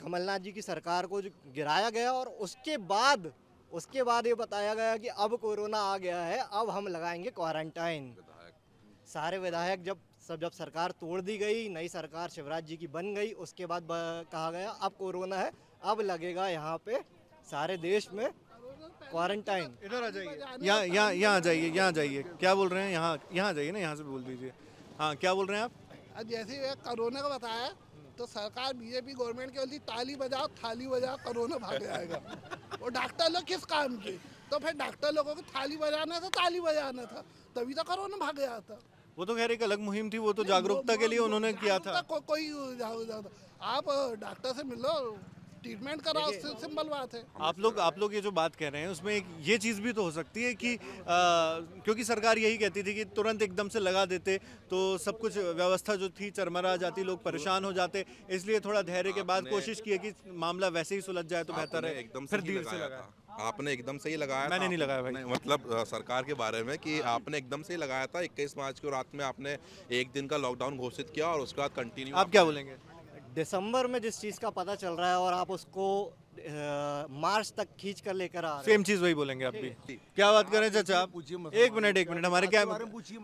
कमलनाथ जी की सरकार को गिराया गया और उसके बाद उसके बाद ये बताया गया कि अब कोरोना आ गया है, अब हम लगाएंगे क्वारंटाइन। सारे विधायक जब सब जब सरकार तोड़ दी गई, नई सरकार शिवराज जी की बन गई, उसके बाद कहा गया अब कोरोना है, अब लगेगा यहाँ पे सारे देश में क्वारंटाइन। इधर आ जाइए, यहाँ यहाँ यहाँ आ जाइए यहाँ जाइए क्या बोल रहे हैं? यहाँ यहाँ जाइए ना, यहाँ से बोल दीजिए। हाँ, क्या बोल रहे हैं आप? और जैसे ही कोरोना का बताया तो सरकार बीजेपी गवर्नमेंट की बोलती ताली बजाओ थाली बजाओ कोरोना भाग आएगा। और डॉक्टर लोग किस काम के, तो फिर डॉक्टर लोगों को थाली बजाना था ताली बजाना था, तभी तो कोरोना भाग गया था। वो तो खैर एक अलग मुहिम थी, वो तो जागरूकता के लिए उन्होंने किया था। को, कोई आप डॉक्टर से मिलो ट्रीटमेंट कराओ, सिंपल बात है। आप लोग आप लोग ये जो बात कह रहे हैं उसमें एक ये चीज़ भी तो हो सकती है कि आ, क्योंकि सरकार यही कहती थी कि तुरंत एकदम से लगा देते तो सब कुछ व्यवस्था जो थी चरमरा जाती, लोग परेशान हो जाते, इसलिए थोड़ा धैर्य के बाद कोशिश की कि मामला वैसे ही सुलझ जाए तो बेहतर है। एकदम फिर धीरे से लगाया, आपने एकदम सही लगाया। मैंने नहीं लगाया भाई, मतलब सरकार के बारे में कि आपने एकदम सही लगाया था। इक्कीस मार्च को रात में आपने एक दिन का लॉकडाउन घोषित किया और उसके बाद कंटिन्यू। आप क्या बोलेंगे? दिसंबर में जिस चीज़ का पता चल रहा है और आप उसको मार्च तक खींच कर लेकर आ, सेम चीज़ वही बोलेंगे आप भी। क्या बात करें चाचा आप? एक मिनट एक मिनट हमारे कैमरा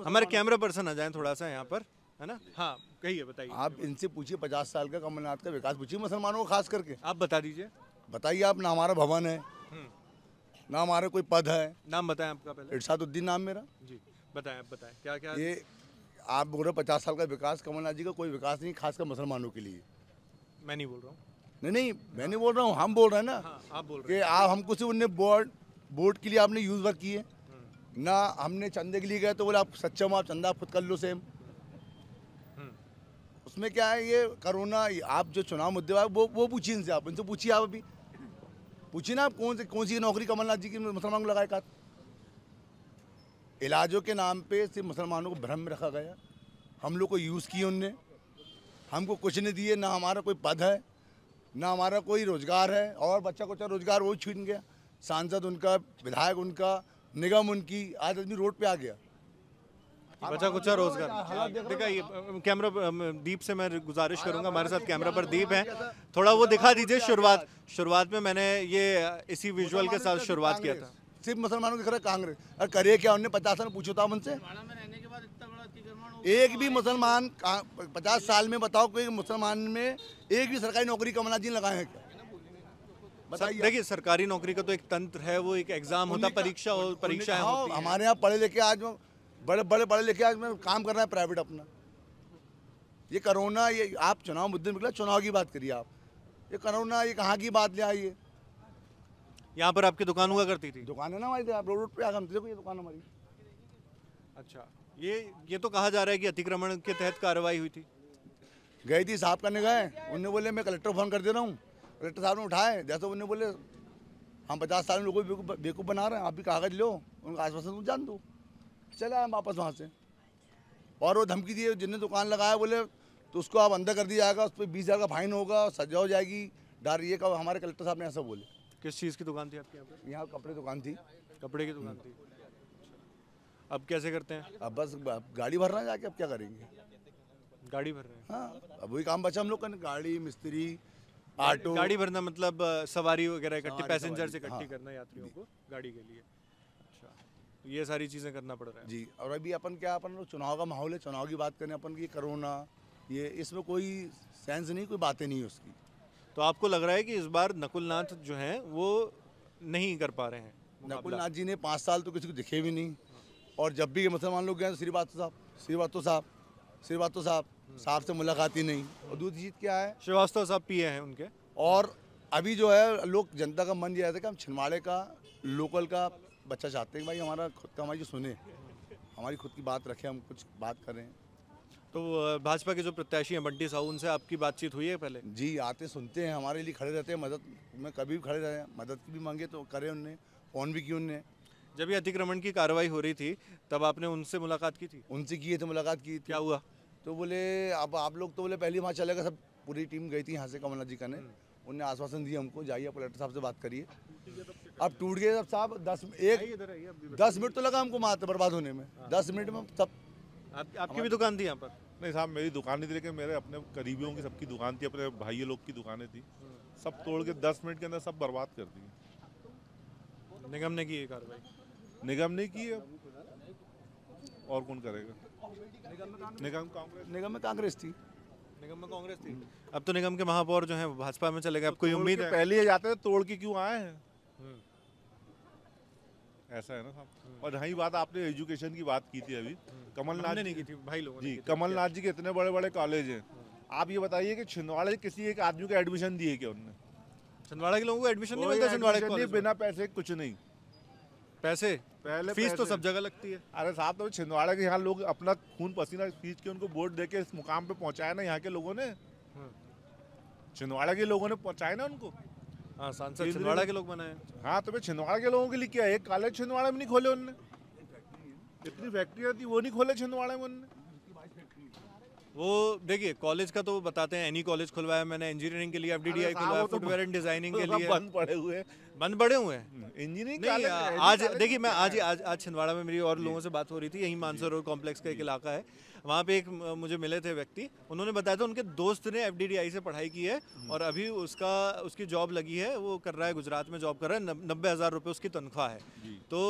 हमारे कैमरा पर्सन आ जाए थोड़ा सा यहाँ पर, है ना। हाँ कहिए, बताइए। आप इनसे पूछिए पचास साल का कमलनाथ का विकास पूछिए, मुसलमानों को खास करके। आप बता दीजिए, बताइए आप। ना हमारा भवन है, ना हमारा कोई पद है। नाम बताएं आपका पहले। इरशादुद्दीन नाम मेरा जी। बताएं आप, बताएं क्या क्या। ये आप बोल रहे पचास साल का विकास, कमलनाथ जी का कोई विकास नहीं, खासकर मुसलमानों के लिए। मैं नहीं बोल रहा हूँ। नहीं नहीं मैं नहीं बोल रहा हूँ, हम बोल रहे हैं ना। हाँ, आप बोल रहे हैं। आप हमको सिर्फ उनने बोर्ड बोर्ड के लिए आपने यूज़ वर्क किए ना, हमने चंदे के लिए गए तो बोले आप सक्षम आप चंदा खुद कर लो सेम। उसमें क्या है ये कोरोना, आप जो चुनाव मुद्दे हुआ वो वो पूछिए इनसे। आप इनसे पूछिए, आप अभी पूछिए ना आप कौन से कौन सी नौकरी कमलनाथ जी की मुसलमानों को लगाए का। इलाजों के नाम पे सिर्फ मुसलमानों को भ्रम में रखा गया, हम लोग को यूज़ किए उनने, हमको कुछ नहीं दिए। ना हमारा कोई पद है, ना हमारा कोई रोज़गार है। और बच्चा कुछ रोज़गार वो छीन गया, सांसद उनका, विधायक उनका, निगम उनकी। आज आदमी रोड पे आ गया, बचा कुचा रोजगार। दिखाइए कैमरा दीप से, मैं गुजारिश करूंगा हमारे साथ कैमरा पर दीप है, थोड़ा वो दिखा दीजिए। शुरुआत शुरुआत में मैंने ये इसी विजुअल के साथ शुरुआत किया था। सिर्फ मुसलमानों की तरह कांग्रेस और करे क्या उन्होंने पचास साल पूछो था उनसे। एक भी मुसलमान पचास साल में बताओ कोई मुसलमान में एक भी सरकारी नौकरी कमलनाथ जी ने लगाए हैं क्या? देखिए सरकारी नौकरी का तो एक तंत्र है, वो एक एग्जाम होता, परीक्षा परीक्षा है। हमारे यहाँ पढ़े लिखे आज बड़े बड़े बड़े लेके आज मैं काम कर रहा है प्राइवेट अपना। ये कोरोना, ये आप चुनाव मुद्दे निकला, चुनाव की बात करिए आप। ये कोरोना ये कहाँ की बात ले आई है? यहाँ पर आपकी दुकान हुआ करती थी, दुकान है ना हमारी, आप रोड रोड पे आ गए देखो ये दुकान हमारी। अच्छा, ये ये तो कहा जा रहा है कि अतिक्रमण के तहत कार्रवाई हुई थी। गई थी साहब करने गए, उन्होंने बोले मैं कलेक्टर फोन कर दे रहा हूँ, कलेक्टर साहब ने उठाए जैसे, उन्होंने बोले हम पचास साल में लोगों को बेवकूफ़ बना रहे हैं, आप भी कागज लो, उनका आश्वासन तुम जान दो, चला हम वापस वहाँ से। और वो धमकी दिए, जिनने दुकान लगाया बोले तो उसको आप अंदर कर दिया जाएगा, उस पर बीस हज़ार का फाइन होगा, सजा हो जाएगी, डर ये का। हमारे कलेक्टर साहब ने ऐसा बोले। किस चीज़ की दुकान थी आपके यहाँ पर? यहाँ कपड़े दुकान थी, कपड़े की दुकान थी। अब कैसे करते हैं? अब बस गाड़ी भर रहे हैं जाके, अब क्या करेंगे? गाड़ी भर रहे हैं। हाँ अब वही काम बचा हम लोग का, गाड़ी मिस्त्री ऑटो। गाड़ी भरना मतलब सवारी वगैरह इकट्ठी, पैसेंजर से इकट्ठी करना यात्रियों को गाड़ी के लिए। ये सारी चीज़ें करना पड़ रहा है जी। और अभी अपन क्या, अपन लोग चुनाव का माहौल है, चुनाव की बात करें अपन की, कोरोना ये इसमें कोई सेंस नहीं, कोई बातें नहीं है उसकी। तो आपको लग रहा है कि इस बार नकुलनाथ जो हैं वो नहीं कर पा रहे हैं? नकुलनाथ जी ने पाँच साल तो किसी को दिखे भी नहीं। और जब भी मुसलमान लोग गए तो श्रीवास्तव साहब श्रीवास्तव साहब श्रीवास्तव साहब साहब से मुलाकात ही नहीं। और दूसरी चीज क्या है, श्रीवास्तव साहब पी हैं उनके। और अभी जो है लोग, जनता का मन यह था कि हम छिंदवाड़े का लोकल का बच्चा चाहते हैं भाई, हमारा खुद का, हमारी जो सुने, हमारी खुद की बात रखें, हम कुछ बात करें। तो भाजपा के जो प्रत्याशी हैं बंटी साहू, उनसे आपकी बातचीत हुई है पहले? जी आते सुनते हैं, हमारे लिए खड़े रहते हैं, मदद में कभी भी खड़े रहते हैं, मदद की भी मांगे तो करें, उनने फ़ोन भी की उनने। जब ये अतिक्रमण की कार्रवाई हो रही थी तब आपने उनसे मुलाकात की थी? उनसे किए थे मुलाकात की। क्या हुआ? तो बोले अब आप लोग तो बोले पहले वहाँ चलेगा, सब पूरी टीम गई थी यहाँ से कमलनाथ जी का ने, उनने आश्वासन दिया हमको जाइए कलेक्टर साहब से बात करिए। अब टूट गए सब साहब, दस एक दस मिनट तो लगा हमको मात्र बर्बाद होने में, दस मिनट में सब। आप, आपकी भी दुकान थी यहाँ पर? नहीं साहब मेरी दुकान नहीं थी, लेकिन मेरे अपने करीबियों की सबकी दुकान थी, अपने भाइयों लोग की दुकानें थी, सब तोड़ के दस मिनट के अंदर सब बर्बाद कर दिए। निगम ने की कार्रवाई? निगम ने की, और कौन करेगा? निगम में कांग्रेस थी, निगम में कांग्रेस थी। अब तो निगम के महापौर जो हैं भाजपा में चले गए, आपको उम्मीद है? पहले ही जाते थे, तोड़ के क्यों आए हैं? ऐसा है ना साहब। और रही बात आपने एजुकेशन की बात की थी अभी, कमलनाथ ने नहीं की थी भाई लोगों ने, कमलनाथ जी के इतने बड़े बड़े कॉलेज हैं, आप ये बताइए कि छिंदवाड़ा किसी एक आदमी को एडमिशन दिए क्या उनने? छिंदवाड़ा के लोगों को एडमिशन नहीं मिलता छिंदवाड़ा के, बिना पैसे कुछ नहीं, पैसे पहले फीस तो सब जगह लगती है। अरे साहब तो छिंदवाड़ा के यहाँ लोग अपना खून पसीना खींच के उनको वोट देके इस मुकाम पे पहुँचाया ना यहाँ के लोगों ने, छिंदवाड़ा के लोगों ने पहुँचाया ना उनको। हाँ सांसद छिंदवाड़ा के लोग बनाए। हाँ तो भाई छिंदवाड़ा के लोगों के लिए क्या, एक कॉलेज छिंदवाड़ा में नहीं खोले उनने, इतनी फैक्ट्रियाँ थी वो नहीं खोले छिंदवाड़ा में उनने। वो देखिए कॉलेज का तो बताते हैं, एनी कॉलेज खुलवाया मैंने इंजीनियरिंग के लिए, एफडीडीआई खुलवाया फुटवेयर एंड डिजाइनिंग के लिए, बंद पड़े हुए हैं, बंद पड़े हुए हैं इंजीनियरिंग कॉलेज। आज देखिए मैं आज आज आज छिंदवाड़ा में मेरी और लोगों से बात हो रही थी, यही मानसर रोड कॉम्प्लेक्स का एक इलाका है, वहाँ पे एक मुझे मिले थे व्यक्ति, उन्होंने बताया था उनके दोस्त ने एफडीडीआई से पढ़ाई की है और अभी उसका उसकी जॉब लगी है, वो कर रहा है गुजरात में जॉब कर रहा है, नब्बे हज़ार रुपये उसकी तनख्वाह है। तो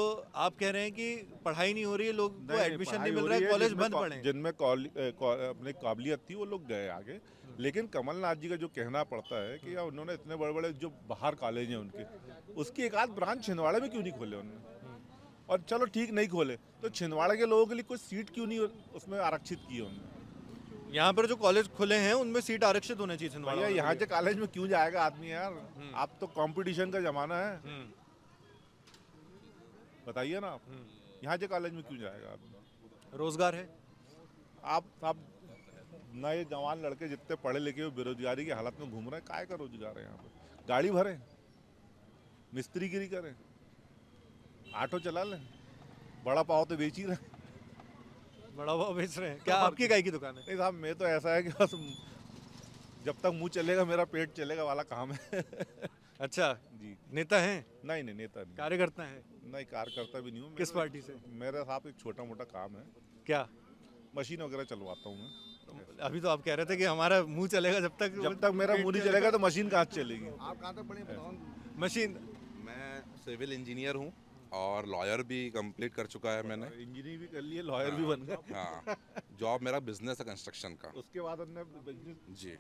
आप कह रहे हैं कि पढ़ाई नहीं हो रही है, लोग को एडमिशन नहीं मिल रहा है, कॉलेज बंद पड़े हैं। जिनमें अपने काबिलियत थी वो लोग गए आगे, लेकिन कमलनाथ जी का जो कहना पड़ता है कि यार उन्होंने इतने बड़े बड़े जो बाहर कॉलेज हैं उनके, उसकी एक आध ब्रांच छिंदवाड़ा में क्यों नहीं खोले उन्होंने? और चलो ठीक नहीं खोले तो छिंदवाड़ा के लोगों के लिए कोई सीट क्यों नहीं उसमें आरक्षित की उन्होंने? यहाँ पर जो कॉलेज खुले हैं उनमें सीट आरक्षित होने चाहिए छिंदवाड़ा। यहाँ से कॉलेज में क्यों जाएगा आदमी यार, आप तो कॉम्पिटिशन का जमाना है, बताइए ना आप यहाँ से कॉलेज में क्यों जाएगा आदमी? रोजगार है, आप आप ना ये जवान लड़के जितने पढ़े लिखे हुए बेरोजगारी की हालत में घूम रहे हैं, काय का रोजगार है यहाँ पर? गाड़ी भरें, मिस्त्रीगिरी करें, ऑटो चला लें, बड़ा पाव तो बेच ही रहे, बड़ा पाव बेच रहे हैं। क्या आपकी गाय की दुकान है? नहीं साहब मैं तो ऐसा है कि बस जब तक मुंह चलेगा मेरा पेट चलेगा वाला काम है। अच्छा जी, नेता हैं? नहीं नहीं नेता नहीं, कार्यकर्ता है? नहीं कार्यकर्ता भी नहीं हूँ। किस पार्टी से? मेरा साहब एक छोटा मोटा काम है। क्या? मशीन वगैरह चलवाता हूँ मैं। तो अभी तो आप कह रहे थे कि हमारा मुंह चलेगा जब तक, जब तक मेरा मुंह नहीं चलेगा तो मशीन कहाँ चलेगी? आप कहाँ तक पढ़े बताओ? मशीन, मैं सिविल इंजीनियर हूँ और लॉयर भी कंप्लीट कर चुका है मैंने, इंजीनियर भी कर लिए, लॉयर भी बन गया। हाँ जॉब मेरा बिजनेस है कंस्ट्रक्शन का, उसके बाद हमने बिजनेस जी।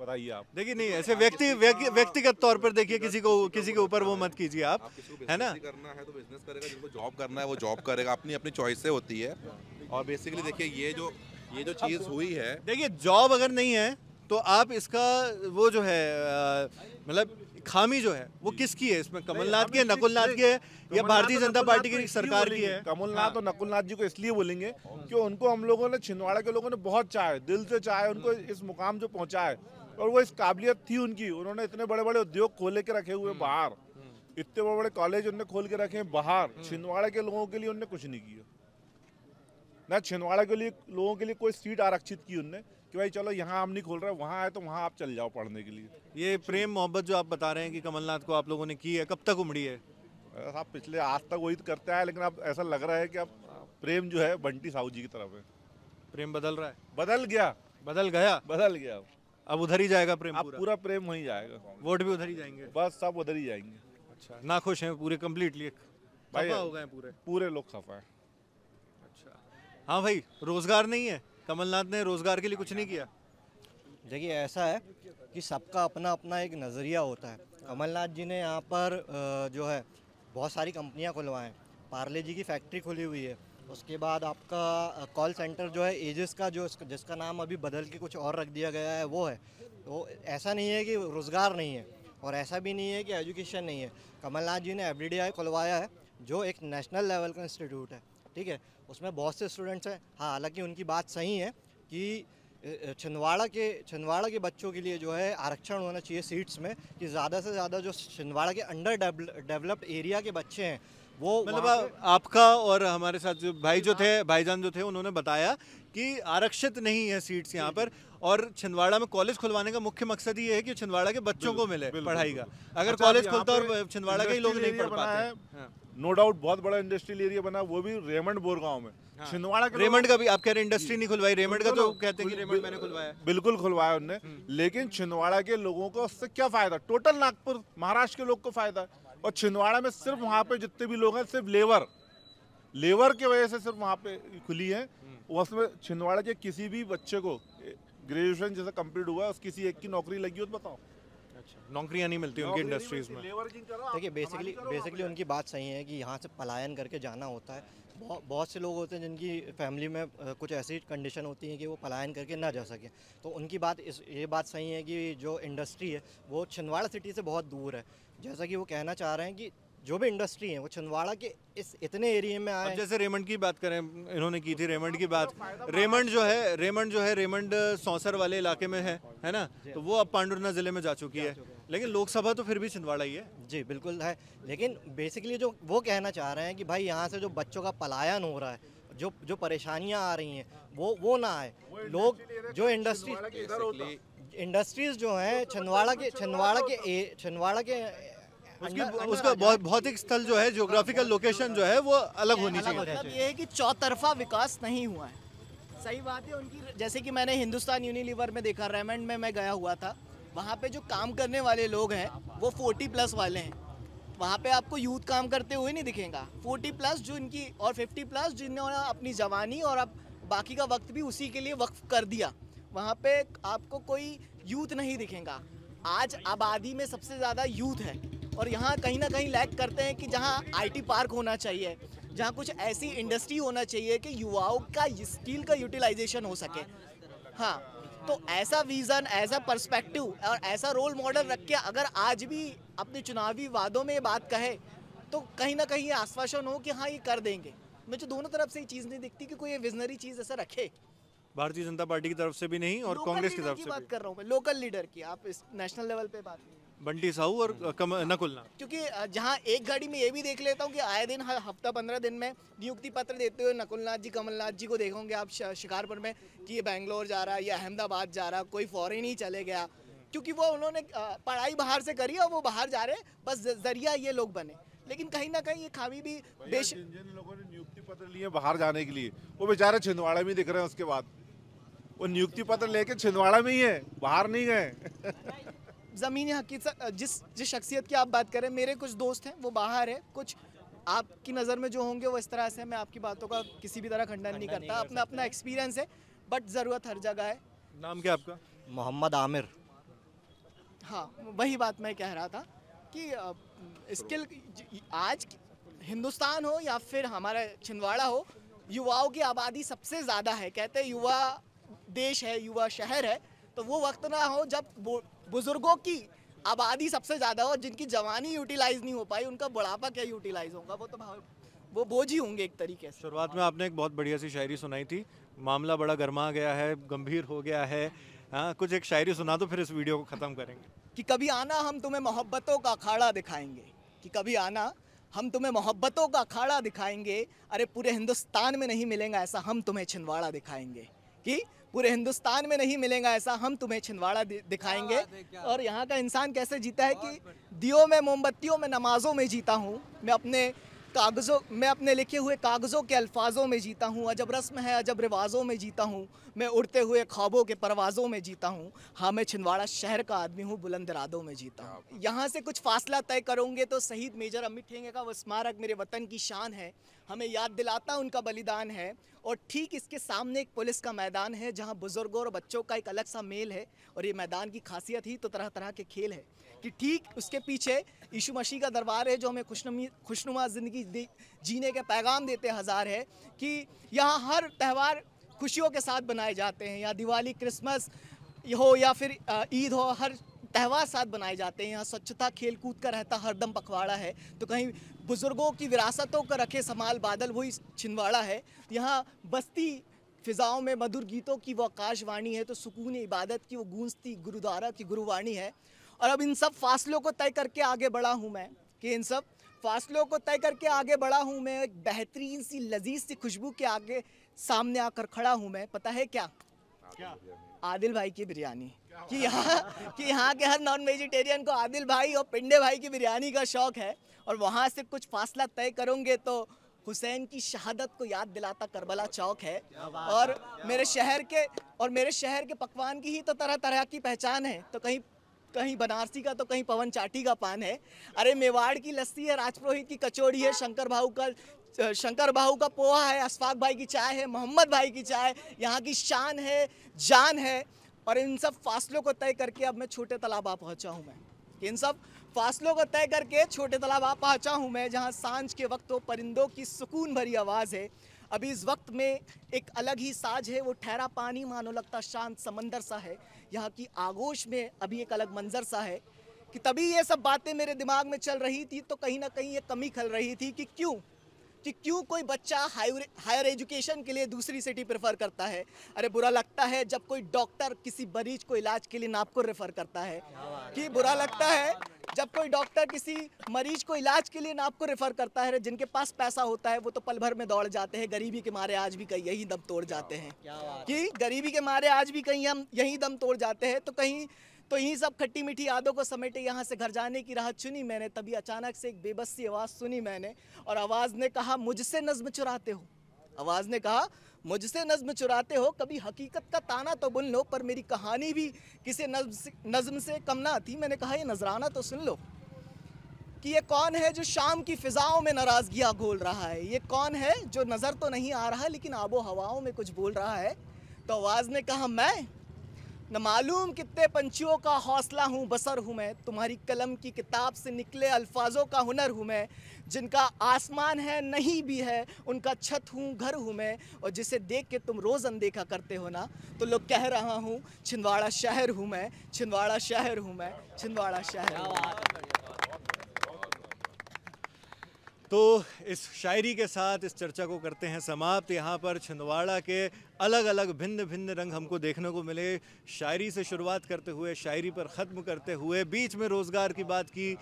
बताइए आप, देखिए नहीं ऐसे व्यक्ति व्यक्तिगत तौर पर देखिए किसी को किसी के ऊपर वो मत कीजिए आप, है ना? करना है तो बिजनेस करेगा, जिसको जॉब करना है वो जॉब करेगा, अपनी अपनी चॉइस से होती है। और बेसिकली देखिए ये जो ये जो चीज़ हुई है, देखिए जॉब अगर नहीं है तो आप इसका वो जो है मतलब खामी जो है वो किसकी है इसमें, कमलनाथ की है, नकुलनाथ की है या भारतीय जनता पार्टी की सरकार की है? कमलनाथ और नकुलनाथ जी को इसलिए बोलेंगे कि उनको हम लोगों ने छिंदवाड़ा के लोगों ने बहुत चाहे, दिल से चाहे, उनको इस मुकाम जो पहुँचाए और वो इस काबिलियत थी उनकी, उन्होंने इतने बड़े बड़े उद्योग खोले के रखे हुए बाहर, इतने बड़े बड़े कॉलेज उन्होंने खोल के रखे हैं बाहर, छिंदवाड़ा के लोगों के लिए उन्होंने कुछ नहीं किया ना, छिंदवाड़ा के लिए लोगों के लिए कोई सीट आरक्षित की उनने कि भाई चलो यहाँ हम नहीं खोल रहे, वहाँ आए तो वहाँ आप चल जाओ पढ़ने के लिए। ये प्रेम मोहब्बत जो आप बता रहे हैं कि कमलनाथ को आप लोगों ने की है, कब तक उमड़ी है? आप पिछले आज तक वही तो करते आए, लेकिन अब ऐसा लग रहा है कि अब प्रेम जो है बंटी साहू जी की तरफ है, प्रेम बदल रहा है, बदल गया, बदल गया, बदल गया, अब उधर ही जाएगा प्रेम, पूरा पूरा प्रेम वहीं जाएगा, वोट भी उधर ही जाएंगे, बस सब उधर ही जाएंगे। अच्छा ना खुश हैं पूरे, कम्प्लीटली खफा हो गए हैं पूरे, पूरे लोग खफा हैं। अच्छा हाँ भाई, रोज़गार नहीं है, कमलनाथ ने रोज़गार के लिए कुछ नहीं किया। देखिए ऐसा है कि सबका अपना अपना एक नज़रिया होता है, कमलनाथ जी ने यहाँ पर जो है बहुत सारी कंपनियाँ खुलवाएँ, पार्ले जी की फैक्ट्री खुली हुई है, उसके बाद आपका कॉल सेंटर जो है एजिस का, जो जिसका नाम अभी बदल के कुछ और रख दिया गया है वो है। तो ऐसा नहीं है कि रोज़गार नहीं है और ऐसा भी नहीं है कि एजुकेशन नहीं है। कमलनाथ जी ने एफ डी डी आई खुलवाया है जो एक नेशनल लेवल का इंस्टीट्यूट है, ठीक है, उसमें बहुत से स्टूडेंट्स हैं। हाँ हालांकि उनकी बात सही है कि छिंदवाड़ा के छिंदवाड़ा के बच्चों के लिए जो है आरक्षण होना चाहिए सीट्स में, कि ज़्यादा से ज़्यादा जो छिंदवाड़ा के अंडर डेवलप्ड एरिया के बच्चे हैं वो, मतलब आपका और हमारे साथ जो भाई जो थे भाईजान जो थे उन्होंने बताया कि आरक्षित नहीं है सीट्स यहाँ पर, और छिंदवाड़ा में कॉलेज खुलवाने का मुख्य मकसद ये है कि छिंदवाड़ा के बच्चों को मिले पढ़ाई का। अगर अच्छा, कॉलेज खुलता और छिंदवाड़ा के ही लोग नहीं पढ़ पाते हैं, नो डाउट बहुत बड़ा इंडस्ट्रियल एरिया बना, वो भी रेमंड बोरगांव में। छिंदवाड़ा के रेमंड का भी आप कह रहे इंडस्ट्री नहीं खुलवाई, रेमंड का तो कहते हैं कि रेमंड मैंने खुलवाया, बिल्कुल खुलवाया उनने, लेकिन छिंदवाड़ा के लोगों को उससे क्या फायदा? टोटल नागपुर महाराष्ट्र के लोग को फायदा, और छिंदवाड़ा में सिर्फ वहाँ पे जितने भी लोग हैं सिर्फ लेबर लेबर के वजह से सिर्फ वहाँ पे खुली है। उसमें छिंदवाड़ा के किसी भी बच्चे को ग्रेजुएशन जैसा कंप्लीट हुआ है उस किसी एक की नौकरी लगी हो तो बताओ। अच्छा, नौकरियाँ नहीं मिलती उनकी इंडस्ट्रीज़ में। देखिए बेसिकली बेसिकली उनकी बात सही है कि यहाँ से पलायन करके जाना होता है। बहुत बहुत से लोग होते हैं जिनकी फैमिली में कुछ ऐसी कंडीशन होती है कि वो पलायन करके ना जा सकें, तो उनकी बात इस ये बात सही है कि जो इंडस्ट्री है वो छिंदवाड़ा सिटी से बहुत दूर है। जैसा कि वो कहना चाह रहे हैं कि जो भी इंडस्ट्री है वो छिंदवाड़ा के इस इतने एरिया में आए। जैसे रेमंड की बात करें, इन्होंने की थी रेमंड की बात, रेमंड जो है रेमंड जो है रेमंड सौंसर वाले इलाके में है, है ना, तो वो अब पांडुरना ज़िले में जा चुकी है, लेकिन लोकसभा तो फिर भी छिंदवाड़ा ही है। जी बिल्कुल है, लेकिन बेसिकली जो वो कहना चाह रहे हैं कि भाई यहाँ से जो बच्चों का पलायन हो रहा है, जो जो परेशानियाँ आ रही हैं, वो वो ना आए। लोग जो इंडस्ट्री इंडस्ट्रीज़ जो हैं छिंदवाड़ा के छिंदवाड़ा के छिंदवाड़ा के उसकी उसका भौतिक स्थल जो है, ज्योग्राफिकल लोकेशन जो है वो अलग होनी चाहिए। मतलब ये है कि चौतरफा विकास नहीं हुआ है। सही बात है उनकी। जैसे कि मैंने हिंदुस्तान यूनिलीवर में देखा, रेमंड में मैं गया हुआ था, वहाँ पे जो काम करने वाले लोग हैं वो फोर्टी प्लस वाले हैं। वहाँ पे आपको यूथ काम करते हुए नहीं दिखेगा। फोर्टी प्लस जो इनकी और फिफ्टी प्लस जिन्होंने अपनी जवानी और अब बाकी का वक्त भी उसी के लिए वक्फ कर दिया, वहाँ पे आपको कोई यूथ नहीं दिखेगा। आज आबादी में सबसे ज़्यादा यूथ है और यहाँ कहीं ना कहीं लैग करते हैं कि जहाँ आईटी पार्क होना चाहिए, जहाँ कुछ ऐसी इंडस्ट्री होना चाहिए कि युवाओं का स्किल का यूटिलाइजेशन हो सके। हाँ, तो ऐसा विज़न, ऐसा पर्सपेक्टिव और ऐसा रोल मॉडल रख के अगर आज भी अपने चुनावी वादों में ये बात कहे तो कहीं ना कहीं ये आश्वासन हो कि हाँ ये कर देंगे। मुझे दोनों तरफ से ये चीज़ नहीं दिखती कि कोई विजनरी चीज़ ऐसा रखे। भारतीय जनता पार्टी की तरफ से भी नहीं और कांग्रेस की तरफ से बात कर रहा हूँ मैं, लोकल लीडर की। आप इस नेशनल लेवल पे बात बंटी साहू और नकुलनाथ, क्योंकि जहाँ एक गाड़ी में ये भी देख लेता हूँ कि आए दिन हर हफ्ता पंद्रह दिन में नियुक्ति पत्र देते हुए नकुलनाथ जी, कमलनाथ जी को देखोगे आप शिकारपुर में कि ये बैंगलोर जा रहा है या अहमदाबाद जा रहा, कोई फॉरेन ही चले गया, क्योंकि वो उन्होंने पढ़ाई बाहर से करी और वो बाहर जा रहे, बस जरिया ये लोग बने। लेकिन कहीं ना कहीं ये खामी भी बेश जिन लोगों ने नियुक्ति पत्र लिए बाहर जाने के लिए वो बेचारे छिंदवाड़ा में दिख रहे हैं। उसके बाद वो नियुक्ति पत्र लेके छिंदवाड़ा में ही है, बाहर नहीं गए। ज़मीनी हकीकत, जिस जिस शख्सियत की आप बात करें, मेरे कुछ दोस्त हैं वो बाहर है, कुछ आपकी नज़र में जो होंगे वो इस तरह से। मैं आपकी बातों का किसी भी तरह खंडन नहीं करता, अपना अपना एक्सपीरियंस है, बट ज़रूरत हर जगह है। नाम क्या आपका? मोहम्मद आमिर। हाँ, वही बात मैं कह रहा था कि स्किल, आज हिंदुस्तान हो या फिर हमारा छिंदवाड़ा हो, युवाओं की आबादी सबसे ज़्यादा है। कहते हैं युवा देश है, युवा शहर है, तो वो वक्त ना हो जब बुजुर्गों की आबादी सबसे ज़्यादा हो, जिनकी जवानी यूटिलाइज नहीं हो पाई, उनका बुढ़ापा क्या यूटिलाइज होगा, वो तो वो बोझ ही होंगे एक तरीके से। शुरुआत में आपने एक बहुत बढ़िया सी शायरी सुनाई थी, मामला बड़ा गर्मा गया है, गंभीर हो गया है। हाँ, कुछ एक शायरी सुना दो, फिर इस वीडियो को ख़त्म करेंगे। कि कभी आना हम तुम्हें मोहब्बतों का अखाड़ा दिखाएंगे, कि कभी आना हम तुम्हें मोहब्बतों का अखाड़ा दिखाएंगे, अरे पूरे हिंदुस्तान में नहीं मिलेगा ऐसा, हम तुम्हें छिंदवाड़ा दिखाएंगे। कि पूरे हिंदुस्तान में नहीं मिलेगा ऐसा, हम तुम्हें छिंदवाड़ा दिखाएंगे। और यहाँ का इंसान कैसे जीता है कि दियों में मोमबत्तियों में नमाज़ों में जीता हूँ मैं, अपने कागज़ों में अपने लिखे हुए कागज़ों के अल्फाजों में जीता हूँ, अजब रस्म है अजब रिवाज़ों में जीता हूँ मैं, उड़ते हुए ख्वाबों के परवाज़ों में जीता हूँ। हाँ, मैं छिंदवाड़ा शहर का आदमी हूँ, बुलंद इरादों में जीता हूँ। यहाँ से कुछ फासला तय करोगे तो शहीद मेजर अमृत ठेंगे का वो स्मारक मेरे वतन की शान है, हमें याद दिलाता उनका बलिदान है। और ठीक इसके सामने एक पुलिस का मैदान है, जहाँ बुजुर्गों और बच्चों का एक अलग सा मेल है, और ये मैदान की खासियत ही तो तरह तरह के खेल है। कि ठीक उसके पीछे यीशु मसीह का दरबार है, जो हमें खुशनुमी खुशनुमा ज़िंदगी जीने के पैगाम देते हज़ार है। कि यहाँ हर त्यौहार खुशियों के साथ बनाए जाते हैं, यहाँ दिवाली, क्रिसमस हो या फिर ईद हो, हर त्यौहार साथ बनाए जाते हैं। यहाँ स्वच्छता खेलकूद का रहता हरदम पखवाड़ा है, तो कहीं बुज़ुर्गों की विरासतों का रखे संभाल बादल, वही छिंदवाड़ा है। यहाँ बस्ती फिज़ाओं में मधुर गीतों की वो आकाशवाणी है, तो सुकून इबादत की वो गूंजती गुरुद्वारा की गुरुवाणी है। और अब इन सब फासलों को तय करके आगे बढ़ा हूँ मैं कि इन सब फासलों को तय करके आगे बढ़ा हूँ मैं, एक बेहतरीन सी लजीज सी खुशबू के आगे सामने आकर खड़ा हूँ मैं। पता है क्या? क्या? आदिल भाई की बिरयानी। कि यहाँ कि यहाँ के हर नॉन वेजिटेरियन को आदिल भाई और पिंडे भाई की बिरयानी का शौक़ है। और वहाँ से कुछ फासला तय करोगे तो हुसैन की शहादत को याद दिलाता करबला चौक है। और मेरे शहर के और मेरे शहर के पकवान की ही तो तरह तरह की पहचान है, तो कहीं कहीं बनारसी का तो कहीं पवन चाटी का पान है। अरे मेवाड़ की लस्सी है, राजपुरोहित की कचौड़ी है, शंकर भाऊ का शंकर भाऊ का पोहा है, अशफाक भाई की चाय है, मोहम्मद भाई की चाय, यहाँ की शान है, जान है। और इन सब फासलों को तय करके अब मैं छोटे तालाब पहुँचा हूँ मैं। इन सब फासलों को तय करके छोटे तालाब आ पहुँचा हूँ मैं, जहाँ सांझ के वक्त तो परिंदों की सुकून भरी आवाज़ है। अभी इस वक्त में एक अलग ही साज है, वो ठहरा पानी मानो लगता शांत समंदर सा है, यहाँ की आगोश में अभी एक अलग मंजर सा है। कि तभी ये सब बातें मेरे दिमाग में चल रही थी, तो कहीं ना कहीं ये कमी खल रही थी कि क्यों कि क्यों कोई बच्चा हायर एजुकेशन के लिए दूसरी सिटी प्रेफर करता है। अरे बुरा लगता है जब कोई डॉक्टर किसी मरीज को इलाज के लिए नागपुर रेफर करता है, कि बुरा लगता है जब कोई डॉक्टर किसी मरीज को इलाज के लिए नागपुर रेफर करता है। जिनके पास पैसा होता है वो तो पल भर में दौड़ जाते हैं, गरीबी के मारे आज भी कहीं यही दम तोड़ जाते हैं, कि गरीबी के मारे आज भी कहीं हम यही दम तोड़ जाते हैं। तो कहीं तो यहीं सब खट्टी मीठी यादों को समेटे यहाँ से घर जाने की राह चुनी मैंने। तभी अचानक से एक बेबस सी आवाज़ सुनी मैंने, और आवाज़ ने कहा मुझसे नज़्म चुराते हो, आवाज़ ने कहा मुझसे नज़्म चुराते हो, कभी हकीकत का ताना तो बुन लो, पर मेरी कहानी भी किसी नज़्म से नज़्म से कम ना थी। मैंने कहा ये नजराना तो सुन लो, कि ये कौन है जो शाम की फ़िज़ाओं में नाराज़गियाँ घोल रहा है, ये कौन है जो नज़र तो नहीं आ रहा लेकिन आबो हवाओं में कुछ बोल रहा है। तो आवाज़ ने कहा मैं न मालूम कितने पंछियों का हौसला हूँ, बसर हूँ मैं, तुम्हारी कलम की किताब से निकले अल्फाजों का हुनर हूँ मैं, जिनका आसमान है नहीं भी है, उनका छत हूँ घर हूँ मैं, और जिसे देख के तुम रोज़ अनदेखा करते हो ना, तो लोग कह रहा हूँ छिंदवाड़ा शहर हूँ मैं, छिंदवाड़ा शहर हूँ मैं, छिंदवाड़ा शहर। तो इस शायरी के साथ इस चर्चा को करते हैं समाप्त। यहाँ पर छिंदवाड़ा के अलग अलग भिन्न भिन्न रंग हमको देखने को मिले, शायरी से शुरुआत करते हुए, शायरी पर ख़त्म करते हुए, बीच में रोज़गार की बात की,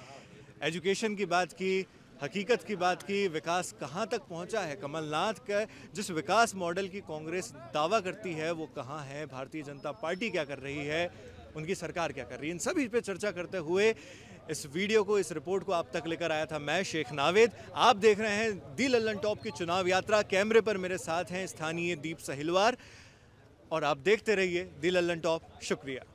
एजुकेशन की बात की, हकीकत की बात की, विकास कहाँ तक पहुँचा है, कमलनाथ का जिस विकास मॉडल की कांग्रेस दावा करती है वो कहाँ है, भारतीय जनता पार्टी क्या कर रही है, उनकी सरकार क्या कर रही है, इन सभी पे चर्चा करते हुए इस वीडियो को, इस रिपोर्ट को आप तक लेकर आया था मैं शेख नावेद। आप देख रहे हैं दी लल्लनटॉप की चुनाव यात्रा, कैमरे पर मेरे साथ हैं स्थानीय दीप सहिलवार, और आप देखते रहिए दी लल्लनटॉप। शुक्रिया।